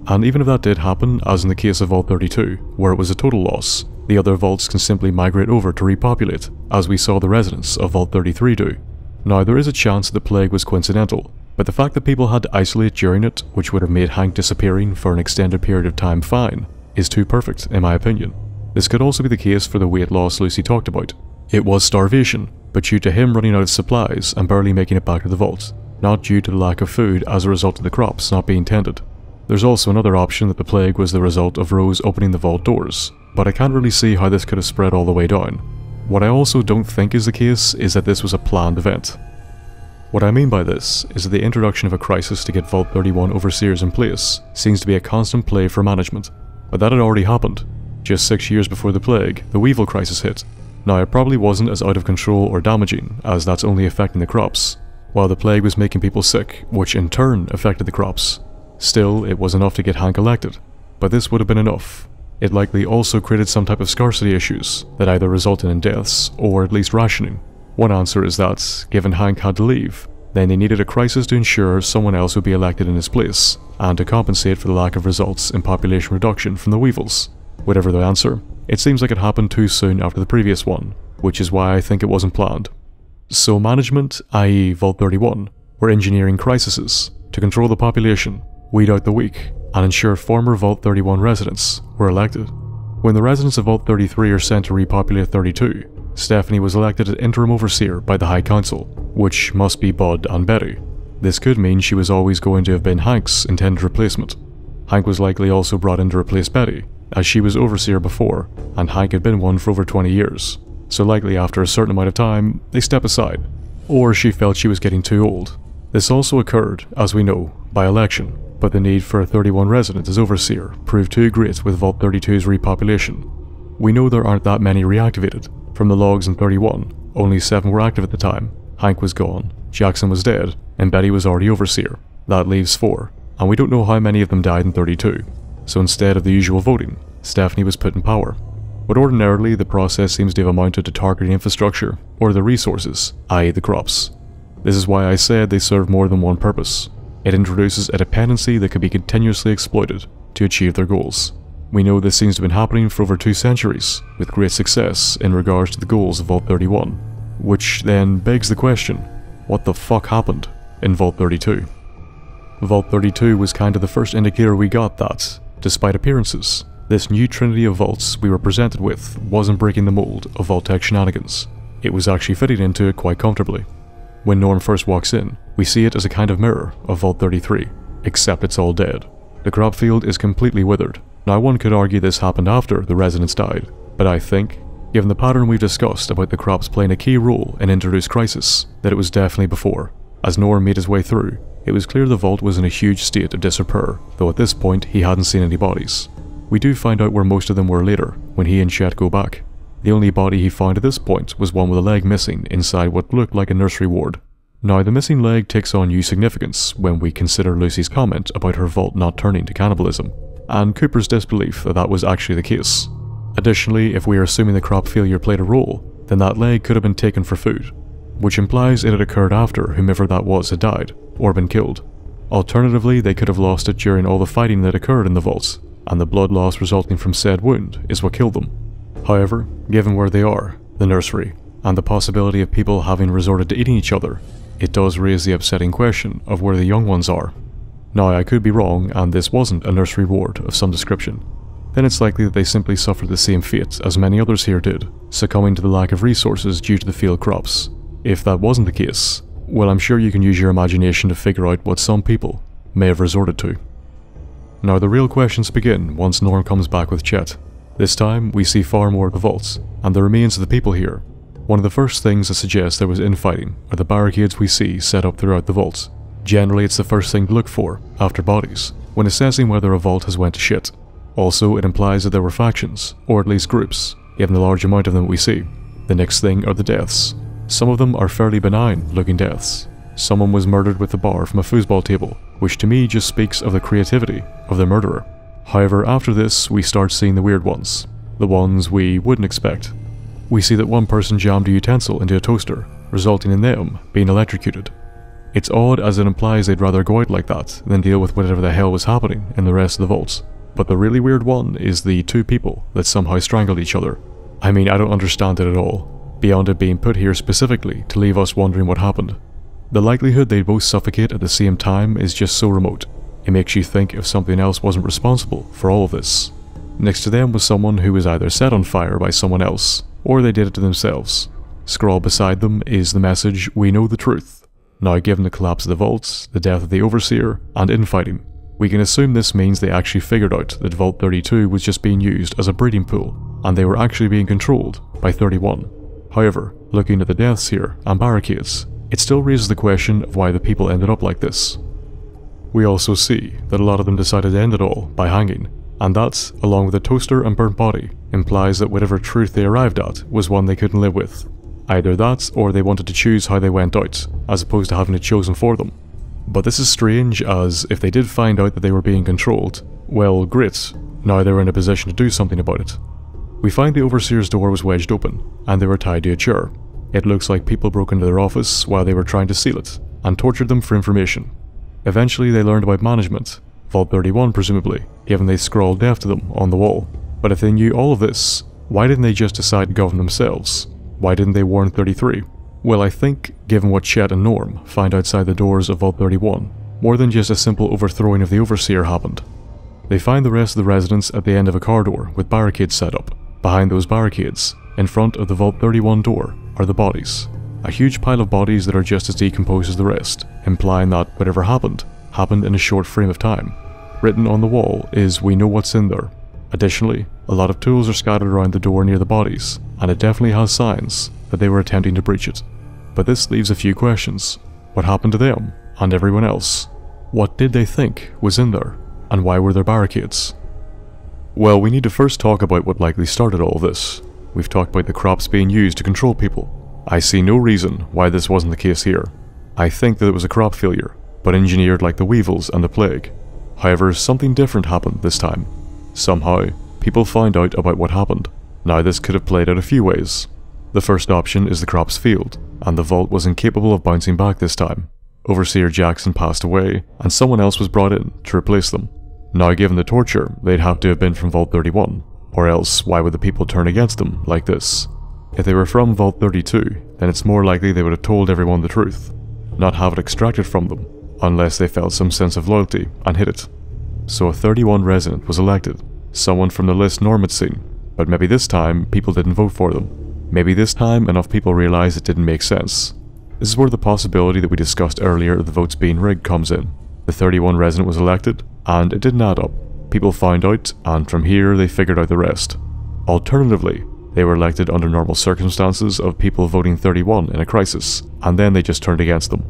And even if that did happen, as in the case of Vault thirty-two, where it was a total loss, the other vaults can simply migrate over to repopulate, as we saw the residents of Vault thirty-three do. Now, there is a chance the plague was coincidental, but the fact that people had to isolate during it, which would have made Hank disappearing for an extended period of time fine, is too perfect in my opinion. This could also be the case for the weight loss Lucy talked about. It was starvation, but due to him running out of supplies and barely making it back to the vault, not due to the lack of food as a result of the crops not being tended. There's also another option that the plague was the result of Rose opening the vault doors, but I can't really see how this could have spread all the way down. What I also don't think is the case is that this was a planned event. What I mean by this is that the introduction of a crisis to get Vault thirty-one overseers in place seems to be a constant play for management, but that had already happened. Just six years before the plague, the Weevil crisis hit. Now, it probably wasn't as out of control or damaging, as that's only affecting the crops, while the plague was making people sick, which in turn affected the crops. Still, it was enough to get Hank elected, but this would have been enough. It likely also created some type of scarcity issues that either resulted in deaths or at least rationing. One answer is that, given Hank had to leave, then they needed a crisis to ensure someone else would be elected in his place, and to compensate for the lack of results in population reduction from the Weevils. Whatever the answer, it seems like it happened too soon after the previous one, which is why I think it wasn't planned. So management, that is Vault thirty-one, were engineering crises to control the population, weed out the weak, and ensure former Vault thirty-one residents were elected. When the residents of Vault thirty-three are sent to repopulate thirty-two, Stephanie was elected as interim overseer by the High Council, which must be Bud and Betty. This could mean she was always going to have been Hank's intended replacement. Hank was likely also brought in to replace Betty, as she was overseer before, and Hank had been one for over twenty years, so likely after a certain amount of time, they step aside, or she felt she was getting too old. This also occurred, as we know, by election, but the need for a thirty-one resident as overseer proved too great with Vault thirty-two's repopulation. We know there aren't that many reactivated. From the logs in thirty-one, only seven were active at the time. Hank was gone, Jackson was dead, and Betty was already overseer. That leaves four, and we don't know how many of them died in thirty-two. So instead of the usual voting, Stephanie was put in power. But ordinarily, the process seems to have amounted to targeting infrastructure, or the resources, that is the crops. This is why I said they serve more than one purpose. It introduces a dependency that can be continuously exploited to achieve their goals. We know this seems to have been happening for over two centuries, with great success in regards to the goals of Vault thirty-one. Which then begs the question, what the fuck happened in Vault thirty-two? Vault thirty-two was kind of the first indicator we got that, despite appearances, this new trinity of vaults we were presented with wasn't breaking the mold of Vault-Tec shenanigans. It was actually fitting into it quite comfortably. When Norm first walks in, we see it as a kind of mirror of Vault thirty-three, except it's all dead. The crop field is completely withered. Now, one could argue this happened after the residents died, but I think, given the pattern we've discussed about the crops playing a key role in introduced crisis, that it was definitely before. As Norm made his way through, it was clear the vault was in a huge state of disrepair, though at this point he hadn't seen any bodies. We do find out where most of them were later, when he and Chet go back. The only body he found at this point was one with a leg missing inside what looked like a nursery ward. Now, the missing leg takes on new significance when we consider Lucy's comment about her vault not turning to cannibalism, and Cooper's disbelief that that was actually the case. Additionally, if we are assuming the crop failure played a role, then that leg could have been taken for food, which implies it had occurred after whomever that was had died, or been killed. Alternatively, they could have lost it during all the fighting that occurred in the vaults, and the blood loss resulting from said wound is what killed them. However, given where they are, the nursery, and the possibility of people having resorted to eating each other, it does raise the upsetting question of where the young ones are. Now, I could be wrong and this wasn't a nursery ward of some description. Then it's likely that they simply suffered the same fate as many others here did, succumbing to the lack of resources due to the field crops. If that wasn't the case, well, I'm sure you can use your imagination to figure out what some people may have resorted to. Now, the real questions begin once Norm comes back with Chet. This time, we see far more of the vaults, and the remains of the people here. One of the first things that suggests there was infighting are the barricades we see set up throughout the vaults. Generally, it's the first thing to look for, after bodies, when assessing whether a vault has went to shit. Also, it implies that there were factions, or at least groups, given the large amount of them we see. The next thing are the deaths. Some of them are fairly benign-looking deaths. Someone was murdered with a bar from a foosball table, which to me just speaks of the creativity of the murderer. However, after this, we start seeing the weird ones, the ones we wouldn't expect. We see that one person jammed a utensil into a toaster, resulting in them being electrocuted. It's odd as it implies they'd rather go out like that than deal with whatever the hell was happening in the rest of the vaults. But the really weird one is the two people that somehow strangled each other. I mean, I don't understand it at all. beyond it being put here specifically to leave us wondering what happened. The likelihood they both suffocate at the same time is just so remote, it makes you think if something else wasn't responsible for all of this. Next to them was someone who was either set on fire by someone else, or they did it to themselves. Scrawled beside them is the message, "We know the truth. Now given the collapse of the vaults, the death of the Overseer, and infighting, we can assume this means they actually figured out that Vault thirty-two was just being used as a breeding pool, and they were actually being controlled by thirty-one. However, looking at the deaths here and barricades, it still raises the question of why the people ended up like this. We also see that a lot of them decided to end it all by hanging, and that, along with the toaster and burnt body, implies that whatever truth they arrived at was one they couldn't live with. Either that, or they wanted to choose how they went out, as opposed to having it chosen for them. But this is strange, as if they did find out that they were being controlled, well, great, now they were in a position to do something about it. We find the Overseer's door was wedged open, and they were tied to a chair. It looks like people broke into their office while they were trying to seal it, and tortured them for information. Eventually they learned about management, Vault thirty-one presumably, given they scrawled death to them on the wall. But if they knew all of this, why didn't they just decide to govern themselves? Why didn't they warn thirty-three? Well, I think, given what Chet and Norm find outside the doors of Vault thirty-one, more than just a simple overthrowing of the Overseer happened. They find the rest of the residents at the end of a corridor with barricades set up. Behind those barricades, in front of the Vault thirty-one door, are the bodies. A huge pile of bodies that are just as decomposed as the rest, implying that whatever happened, happened in a short frame of time. Written on the wall is, "We know what's in there." Additionally, a lot of tools are scattered around the door near the bodies, and it definitely has signs that they were attempting to breach it. But this leaves a few questions. What happened to them and everyone else? What did they think was in there, and why were there barricades? Well, we need to first talk about what likely started all this. We've talked about the crops being used to control people. I see no reason why this wasn't the case here. I think that it was a crop failure, but engineered like the weevils and the plague. However, something different happened this time. Somehow, people found out about what happened. Now this could have played out a few ways. The first option is the crops failed, and the vault was incapable of bouncing back this time. Overseer Jackson passed away, and someone else was brought in to replace them. Now given the torture, they'd have to have been from Vault thirty-one, or else why would the people turn against them like this? If they were from Vault thirty-two, then it's more likely they would have told everyone the truth, not have it extracted from them, unless they felt some sense of loyalty and hid it. So a thirty-one resident was elected, someone from the list Norm had seen, but maybe this time people didn't vote for them. Maybe this time enough people realized it didn't make sense. This is where the possibility that we discussed earlier of the votes being rigged comes in. The thirty-one resident was elected, and it didn't add up. People found out, and from here they figured out the rest. Alternatively, they were elected under normal circumstances of people voting thirty-one in a crisis, and then they just turned against them,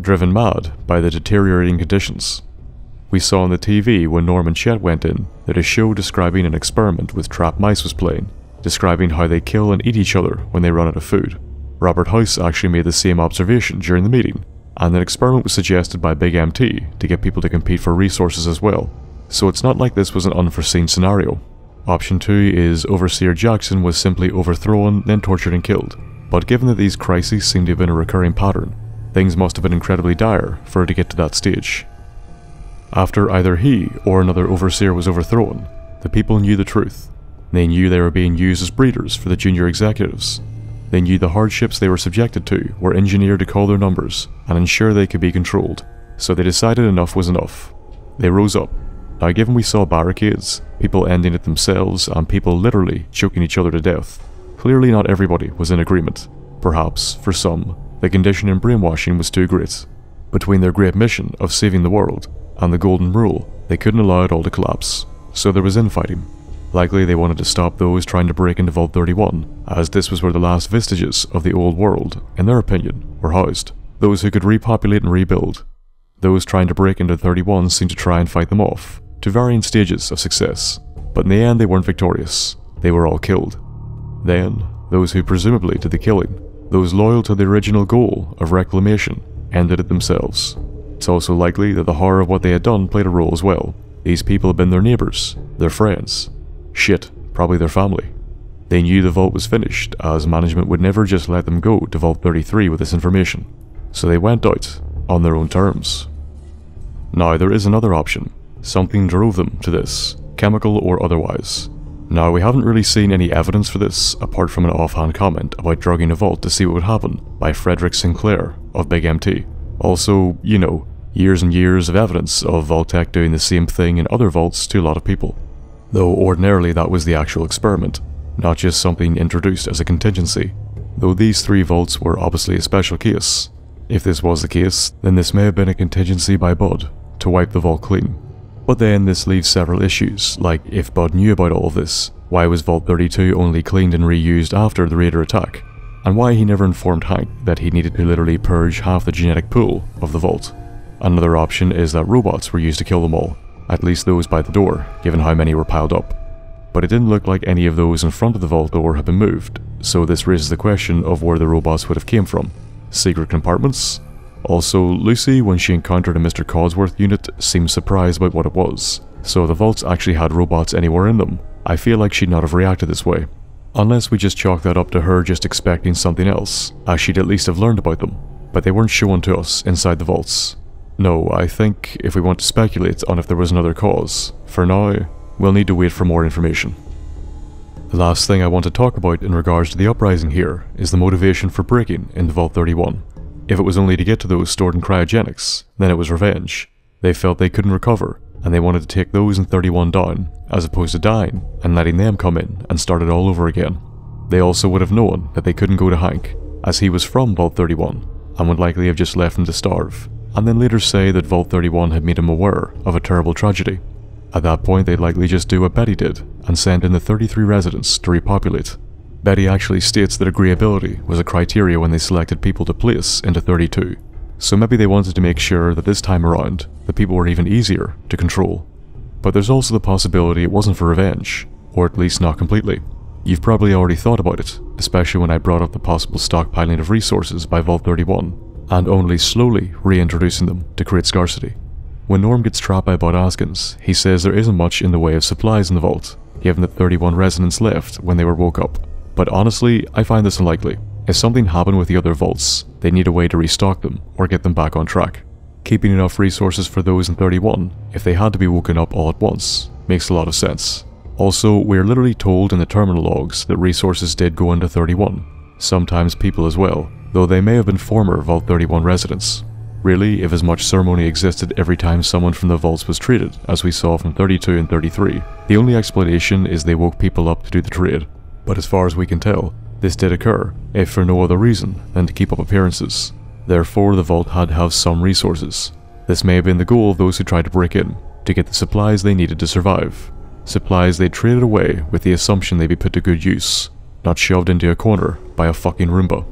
driven mad by the deteriorating conditions. We saw on the T V when Norm and Chet went in that a show describing an experiment with trapped mice was playing, describing how they kill and eat each other when they run out of food. Robert House actually made the same observation during the meeting, and an experiment was suggested by Big M T to get people to compete for resources as well. So it's not like this was an unforeseen scenario. Option two is Overseer Jackson was simply overthrown, then tortured and killed. But given that these crises seem to have been a recurring pattern, things must have been incredibly dire for her to get to that stage. After either he or another Overseer was overthrown, the people knew the truth. They knew they were being used as breeders for the junior executives. They knew the hardships they were subjected to were engineered to call their numbers and ensure they could be controlled, so they decided enough was enough. They rose up. Now given we saw barricades, people ending it themselves, and people literally choking each other to death, clearly not everybody was in agreement. Perhaps, for some, the condition in brainwashing was too great. Between their great mission of saving the world and the golden rule, they couldn't allow it all to collapse, so there was infighting. Likely they wanted to stop those trying to break into Vault thirty-one, as this was where the last vestiges of the old world, in their opinion, were housed. Those who could repopulate and rebuild. Those trying to break into thirty-one seemed to try and fight them off, to varying stages of success, but in the end they weren't victorious. They were all killed. Then, those who presumably did the killing, those loyal to the original goal of reclamation, ended it themselves. It's also likely that the horror of what they had done played a role as well. These people had been their neighbours, their friends, shit, probably their family. They knew the vault was finished, as management would never just let them go to Vault thirty-three with this information, so they went out on their own terms. Now there is another option. Something drove them to this, chemical or otherwise. Now, we haven't really seen any evidence for this, apart from an offhand comment about drugging a vault to see what would happen by Frederick Sinclair of Big M T. Also, you know, years and years of evidence of Vault-Tec doing the same thing in other vaults to a lot of people. Though ordinarily that was the actual experiment, not just something introduced as a contingency. Though these three vaults were obviously a special case. If this was the case, then this may have been a contingency by Bud to wipe the vault clean. But then this leaves several issues, like if Bud knew about all of this, why was Vault thirty-two only cleaned and reused after the Raider attack? And why he never informed Hank that he needed to literally purge half the genetic pool of the vault. Another option is that robots were used to kill them all, at least those by the door, given how many were piled up. But it didn't look like any of those in front of the vault door had been moved, so this raises the question of where the robots would have came from. Secret compartments? Also, Lucy, when she encountered a Mister Cosworth unit, seemed surprised by what it was. So the vaults actually had robots anywhere in them. I feel like she'd not have reacted this way. Unless we just chalk that up to her just expecting something else, as she'd at least have learned about them. But they weren't shown to us inside the vaults. No, I think if we want to speculate on if there was another cause, for now, we'll need to wait for more information. The last thing I want to talk about in regards to the uprising here is the motivation for breaking into Vault thirty-one. If it was only to get to those stored in cryogenics, then it was revenge. They felt they couldn't recover, and they wanted to take those in thirty-one down, as opposed to dying and letting them come in and start it all over again. They also would have known that they couldn't go to Hank, as he was from Vault thirty-one, and would likely have just left him to starve, and then later say that Vault thirty-one had made him aware of a terrible tragedy. At that point, they'd likely just do what Betty did, and send in the thirty-three residents to repopulate. Betty actually states that agreeability was a criteria when they selected people to place into thirty-two, so maybe they wanted to make sure that this time around, the people were even easier to control. But there's also the possibility it wasn't for revenge, or at least not completely. You've probably already thought about it, especially when I brought up the possible stockpiling of resources by Vault thirty-one, and only slowly reintroducing them to create scarcity. When Norm gets trapped by Bud Askins, he says there isn't much in the way of supplies in the vault, given that thirty-one residents left when they were woke up. But honestly, I find this unlikely. If something happened with the other vaults, they need a way to restock them or get them back on track. Keeping enough resources for those in thirty-one, if they had to be woken up all at once, makes a lot of sense. Also, we are literally told in the terminal logs that resources did go into thirty-one, sometimes people as well, though they may have been former Vault thirty-one residents. Really, if as much ceremony existed every time someone from the vaults was treated, as we saw from thirty-two and thirty-three, the only explanation is they woke people up to do the trade. But as far as we can tell, this did occur, if for no other reason than to keep up appearances. Therefore, the vault had to have some resources. This may have been the goal of those who tried to break in, to get the supplies they needed to survive. Supplies they traded away with the assumption they'd be put to good use, not shoved into a corner by a fucking Roomba.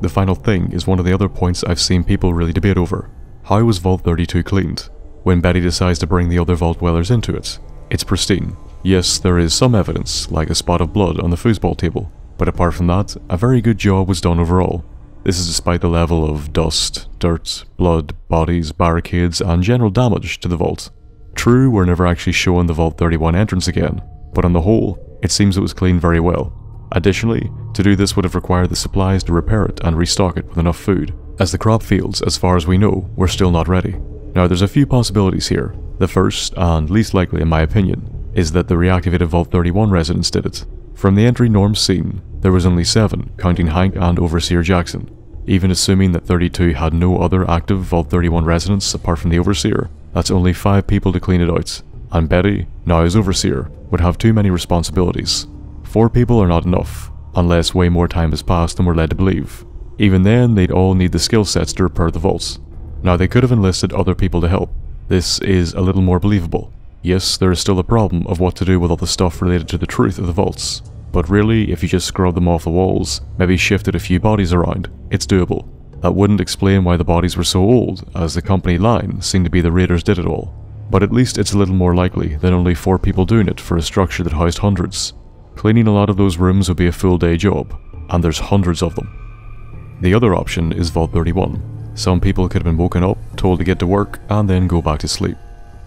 The final thing is one of the other points I've seen people really debate over. How was Vault thirty-two cleaned? When Betty decides to bring the other vault dwellers into it, it's pristine. Yes, there is some evidence, like a spot of blood on the foosball table, but apart from that, a very good job was done overall. This is despite the level of dust, dirt, blood, bodies, barricades, and general damage to the vault. True, we're never actually shown the Vault thirty-one entrance again, but on the whole, it seems it was cleaned very well. Additionally, to do this would have required the supplies to repair it and restock it with enough food, as the crop fields, as far as we know, were still not ready. Now, there's a few possibilities here. The first, and least likely in my opinion, is that the reactivated Vault thirty-one residents did it. From the entry Norm's seen, there was only seven, counting Hank and Overseer Jackson. Even assuming that thirty-two had no other active Vault thirty-one residents apart from the Overseer, that's only five people to clean it out, and Betty, now as Overseer, would have too many responsibilities. Four people are not enough, unless way more time has passed than we're led to believe. Even then, they'd all need the skill sets to repair the vaults. Now, they could have enlisted other people to help. This is a little more believable. Yes, there is still a problem of what to do with all the stuff related to the truth of the vaults, but really, if you just scrub them off the walls, maybe shifted a few bodies around, it's doable. That wouldn't explain why the bodies were so old, as the company line seemed to be the Raiders did it all. But at least it's a little more likely than only four people doing it for a structure that housed hundreds. Cleaning a lot of those rooms would be a full-day job, and there's hundreds of them. The other option is Vault thirty-one. Some people could have been woken up, told to get to work, and then go back to sleep.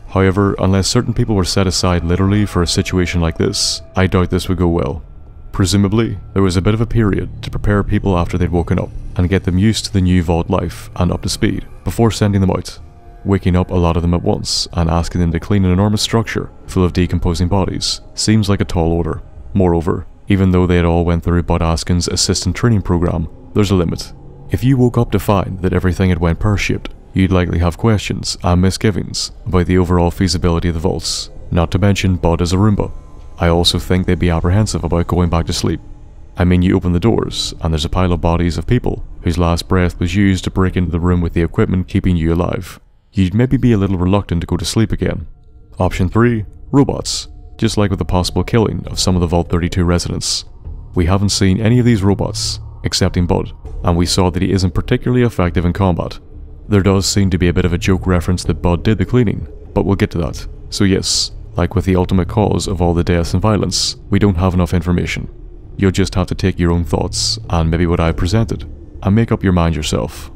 However, unless certain people were set aside literally for a situation like this, I doubt this would go well. Presumably, there was a bit of a period to prepare people after they'd woken up, and get them used to the new vault life and up to speed, before sending them out. waking up a lot of them at once and asking them to clean an enormous structure full of decomposing bodies seems like a tall order. Moreover, even though they had all went through Bud Askins' assistant training program, there's a limit. If you woke up to find that everything had went pear-shaped, you'd likely have questions and misgivings about the overall feasibility of the vaults, not to mention Bud as a Roomba. I also think they'd be apprehensive about going back to sleep. I mean, you open the doors and there's a pile of bodies of people whose last breath was used to break into the room with the equipment keeping you alive. You'd maybe be a little reluctant to go to sleep again. Option three. Robots. Just like with the possible killing of some of the Vault thirty-two residents. We haven't seen any of these robots, excepting Bud, and we saw that he isn't particularly effective in combat. There does seem to be a bit of a joke reference that Bud did the cleaning, but we'll get to that. So yes, like with the ultimate cause of all the deaths and violence, we don't have enough information. You'll just have to take your own thoughts, and maybe what I presented, and make up your mind yourself.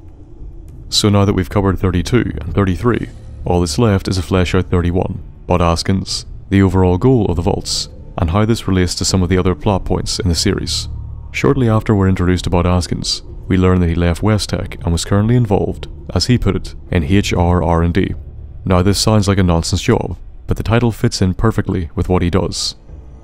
So now that we've covered thirty-two and thirty-three, all that's left is a flesh out thirty-one, Bud Askins, the overall goal of the vaults, and how this relates to some of the other plot points in the series. Shortly after we're introduced to Bud Askins, we learn that he left Westech and was currently involved, as he put it, in H R R and D. Now this sounds like a nonsense job, but the title fits in perfectly with what he does.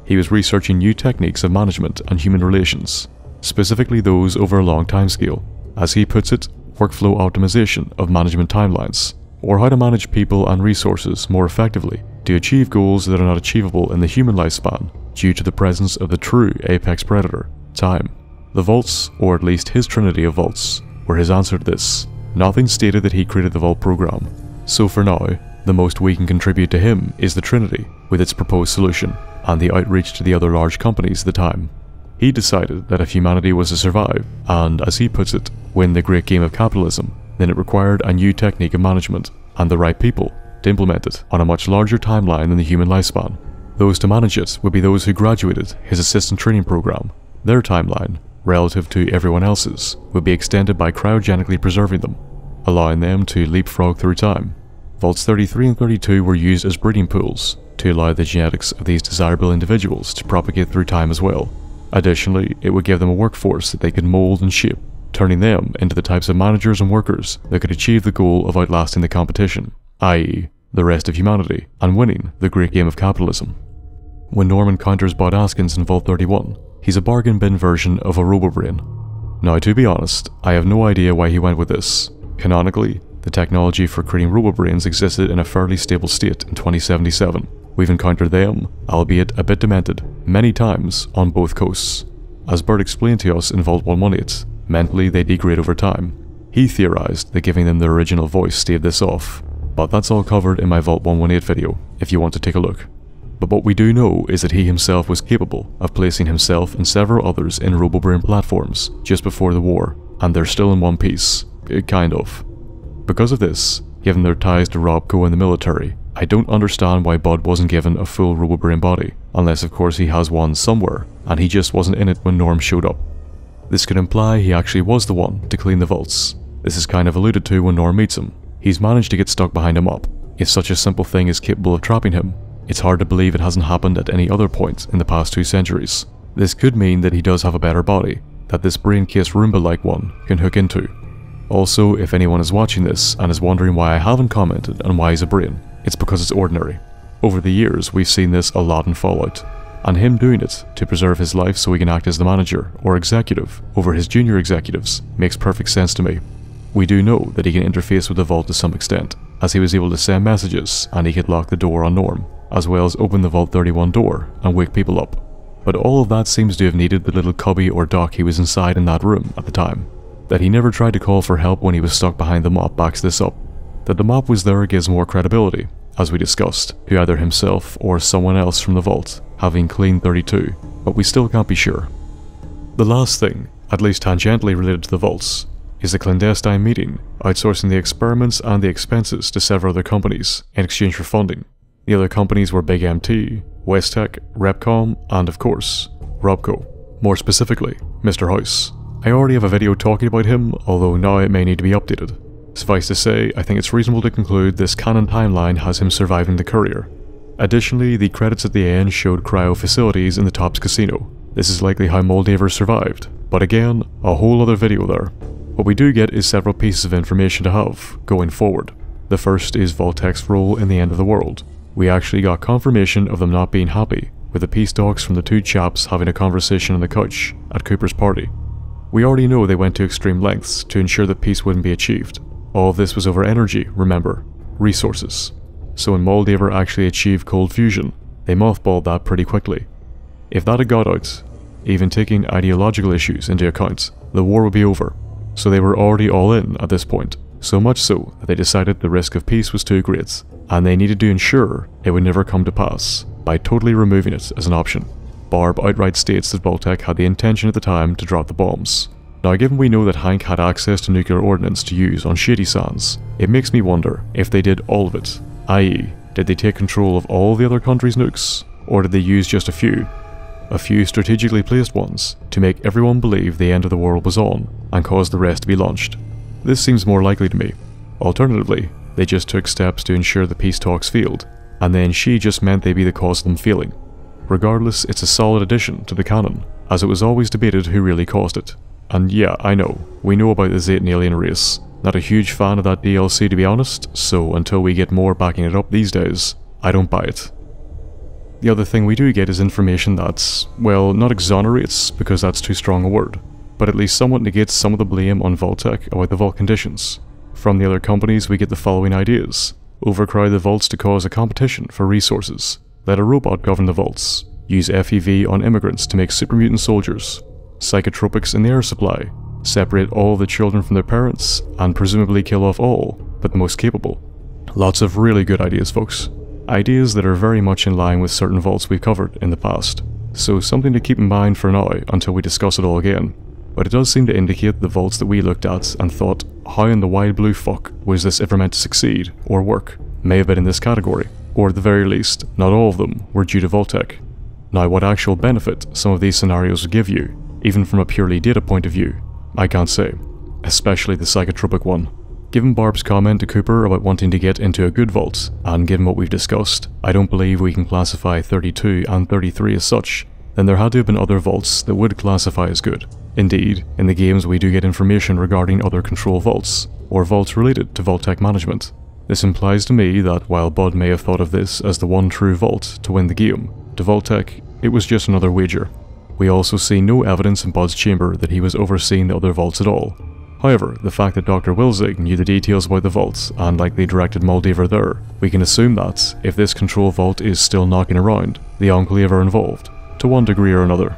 He was researching new techniques of management and human relations, specifically those over a long timescale. As he puts it, workflow optimization of management timelines, or how to manage people and resources more effectively to achieve goals that are not achievable in the human lifespan due to the presence of the true apex predator, time. The vaults, or at least his trinity of vaults, were his answer to this. Nothing stated that he created the vault program, so for now, the most we can contribute to him is the Trinity with its proposed solution and the outreach to the other large companies at the time. He decided that if humanity was to survive and, as he puts it, win the great game of capitalism, then it required a new technique of management and the right people to implement it on a much larger timeline than the human lifespan. Those to manage it would be those who graduated his assistant training program. Their timeline, relative to everyone else's, would be extended by cryogenically preserving them, allowing them to leapfrog through time. Vaults thirty-three and thirty-two were used as breeding pools to allow the genetics of these desirable individuals to propagate through time as well. Additionally, it would give them a workforce that they could mold and shape, turning them into the types of managers and workers that could achieve the goal of outlasting the competition, that is the rest of humanity, and winning the great game of capitalism. When Norm encounters Bud Askins in Vault thirty-one, he's a bargain bin version of a RoboBrain. Now to be honest, I have no idea why he went with this. Canonically, the technology for creating RoboBrains existed in a fairly stable state in twenty seventy-seven. We've encountered them, albeit a bit demented, many times on both coasts. As Bert explained to us in Vault one eighteen, mentally they degrade over time. He theorized that giving them their original voice staved this off, but that's all covered in my Vault one eighteen video if you want to take a look. But what we do know is that he himself was capable of placing himself and several others in RoboBrain platforms just before the war, and they're still in one piece, kind of. Because of this, given their ties to Robco and the military, I don't understand why Bud wasn't given a full RoboBrain body, unless of course he has one somewhere, and he just wasn't in it when Norm showed up. This could imply he actually was the one to clean the vaults. This is kind of alluded to when Norm meets him. He's managed to get stuck behind a mop. If such a simple thing is capable of trapping him, it's hard to believe it hasn't happened at any other point in the past two centuries. This could mean that he does have a better body, that this brain-cased Roomba-like one can hook into. Also, if anyone is watching this and is wondering why I haven't commented and why he's a brain, it's because it's ordinary. Over the years, we've seen this a lot in Fallout, and him doing it to preserve his life so he can act as the manager or executive over his junior executives makes perfect sense to me. We do know that he can interface with the vault to some extent, as he was able to send messages and he could lock the door on Norm, as well as open the Vault thirty-one door and wake people up. But all of that seems to have needed the little cubby or dock he was inside in that room at the time. That he never tried to call for help when he was stuck behind the mop backs this up. That the mop was there gives more credibility, as we discussed, to either himself or someone else from the vault having cleaned thirty-two, but we still can't be sure. The last thing, at least tangentially related to the vaults, is the clandestine meeting, outsourcing the experiments and the expenses to several other companies in exchange for funding. The other companies were Big M T, Westech, Repcom, and of course, Robco. More specifically, Mister House. I already have a video talking about him, although now it may need to be updated. Suffice to say, I think it's reasonable to conclude this canon timeline has him surviving the courier. Additionally, the credits at the end showed cryo facilities in the Topps Casino. This is likely how Moldaver survived, but again, a whole other video there. What we do get is several pieces of information to have, going forward. The first is Vault-Tec's role in the end of the world. We actually got confirmation of them not being happy, with the peace talks from the two chaps having a conversation on the couch at Cooper's party. We already know they went to extreme lengths to ensure that peace wouldn't be achieved. All of this was over energy, remember, resources. So when Moldaver actually achieved cold fusion, they mothballed that pretty quickly. If that had got out, even taking ideological issues into account, the war would be over. So they were already all in at this point, so much so that they decided the risk of peace was too great, and they needed to ensure it would never come to pass by totally removing it as an option. Barb outright states that Vault-Tec had the intention at the time to drop the bombs. Now, given we know that Hank had access to nuclear ordnance to use on Shady Sands, it makes me wonder if they did all of it, that is, did they take control of all the other countries' nukes, or did they use just a few? A few strategically placed ones to make everyone believe the end of the world was on and cause the rest to be launched. This seems more likely to me. Alternatively, they just took steps to ensure the peace talks failed, and then she just meant they'd be the cause of them failing. Regardless, it's a solid addition to the canon, as it was always debated who really caused it. And yeah, I know, we know about the Zaytan alien race. Not a huge fan of that D L C to be honest, so until we get more backing it up these days, I don't buy it. The other thing we do get is information that's, well, not exonerates, because that's too strong a word, but at least somewhat negates some of the blame on Vault-Tec about the vault conditions. From the other companies we get the following ideas. Overcrowd the vaults to cause a competition for resources. Let a robot govern the vaults. Use F E V on immigrants to make super mutant soldiers. Psychotropics in the air supply. Separate all the children from their parents, and presumably kill off all, but the most capable. Lots of really good ideas, folks. Ideas that are very much in line with certain vaults we've covered in the past, so something to keep in mind for now until we discuss it all again. But it does seem to indicate the vaults that we looked at and thought, how in the wide blue fuck was this ever meant to succeed or work, may have been in this category, or at the very least, not all of them were due to Vault-Tec. Now what actual benefit some of these scenarios would give you, even from a purely data point of view, I can't say, especially the psychotropic one. Given Barb's comment to Cooper about wanting to get into a good vault, and given what we've discussed, I don't believe we can classify thirty-two and thirty-three as such, then there had to have been other vaults that would classify as good. Indeed, in the games we do get information regarding other control vaults, or vaults related to Vault-Tec management. This implies to me that while Bud may have thought of this as the one true vault to win the game, to Vault-Tec, it was just another wager. We also see no evidence in Bud's chamber that he was overseeing the other vaults at all. However, the fact that Doctor Wilzig knew the details about the vaults and likely directed Moldaver there, we can assume that, if this control vault is still knocking around, the Enclave are involved, to one degree or another.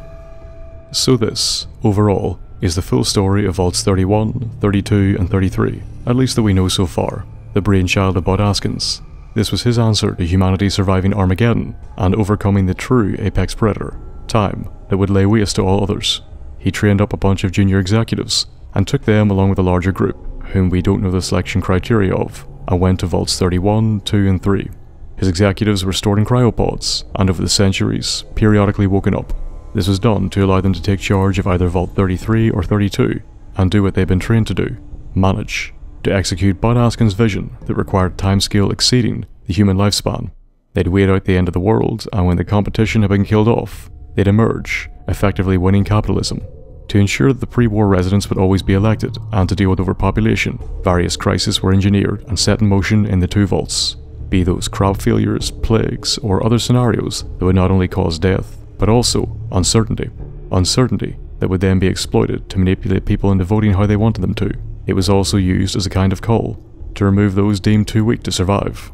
So this, overall, is the full story of Vaults thirty-one, thirty-two and thirty-three, at least that we know so far, the brainchild of Bud Askins. This was his answer to humanity surviving Armageddon and overcoming the true apex predator, time, that would lay waste to all others. He trained up a bunch of junior executives, and took them along with a larger group, whom we don't know the selection criteria of, and went to Vaults thirty-one, two and three. His executives were stored in cryopods, and over the centuries, periodically woken up. This was done to allow them to take charge of either Vault thirty-three or thirty-two, and do what they've been trained to do, manage, to execute Bud Askins' vision that required timescale exceeding the human lifespan. They'd wait out the end of the world, and when the competition had been killed off, they'd emerge, effectively winning capitalism. To ensure that the pre-war residents would always be elected, and to deal with overpopulation, various crises were engineered and set in motion in the two vaults, be those crop failures, plagues, or other scenarios that would not only cause death, but also uncertainty. Uncertainty that would then be exploited to manipulate people into voting how they wanted them to. It was also used as a kind of cull, to remove those deemed too weak to survive.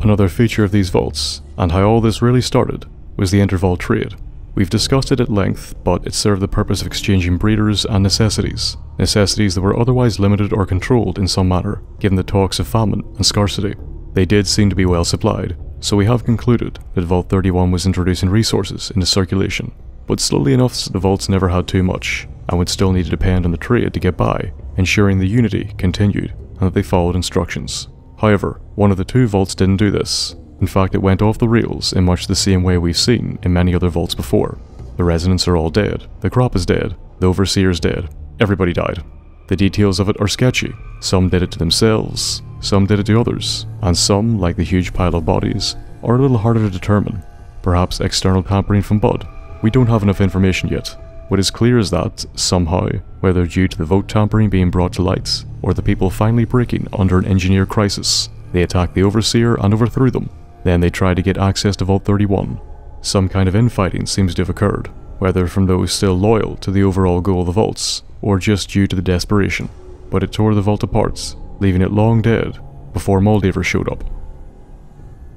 Another feature of these vaults, and how all this really started, was the intervault trade. We've discussed it at length, but it served the purpose of exchanging breeders and necessities, necessities that were otherwise limited or controlled in some manner, given the talks of famine and scarcity. They did seem to be well supplied, so we have concluded that Vault thirty-one was introducing resources into circulation, but slowly enough so the vaults never had too much, and would still need to depend on the trade to get by, ensuring the unity continued, and that they followed instructions. However, one of the two vaults didn't do this. In fact, it went off the rails in much the same way we've seen in many other vaults before. The residents are all dead, the crop is dead, the overseer is dead, everybody died. The details of it are sketchy. Some did it to themselves, some did it to others, and some, like the huge pile of bodies, are a little harder to determine. Perhaps external tampering from Bud. We don't have enough information yet. What is clear is that, somehow, whether due to the vote tampering being brought to light, or the people finally breaking under an engineer crisis, they attacked the Overseer and overthrew them. Then they tried to get access to Vault thirty-one. Some kind of infighting seems to have occurred, whether from those still loyal to the overall goal of the vaults, or just due to the desperation. But it tore the vault apart, leaving it long dead, before Moldaver showed up.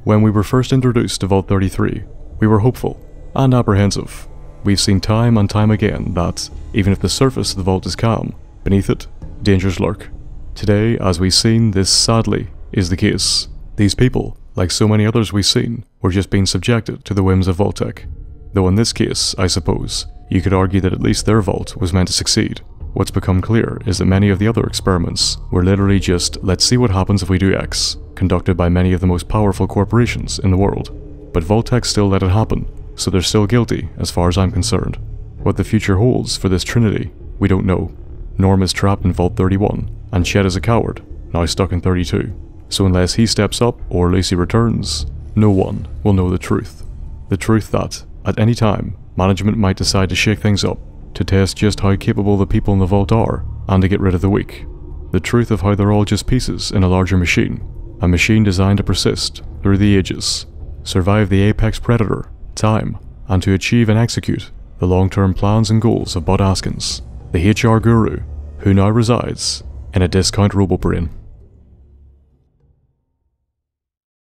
When we were first introduced to Vault thirty-three, we were hopeful and apprehensive. We've seen time and time again that, even if the surface of the vault is calm, beneath it, dangers lurk. Today, as we've seen, this sadly is the case. These people, like so many others we've seen, were just being subjected to the whims of Vault-Tec. Though in this case, I suppose, you could argue that at least their vault was meant to succeed. What's become clear is that many of the other experiments were literally just, let's see what happens if we do X, conducted by many of the most powerful corporations in the world. But Vault-Tec still let it happen, so they're still guilty as far as I'm concerned. What the future holds for this trinity, we don't know. Norm is trapped in Vault thirty-one, and Chet is a coward, now stuck in thirty-two. So unless he steps up or Lucy returns, no one will know the truth. The truth that, at any time, management might decide to shake things up, to test just how capable the people in the vault are, and to get rid of the weak. The truth of how they're all just pieces in a larger machine, a machine designed to persist through the ages, survive the apex predator, time, and to achieve and execute the long-term plans and goals of Bud Askins, the H R guru, who now resides in a discount RoboBrain.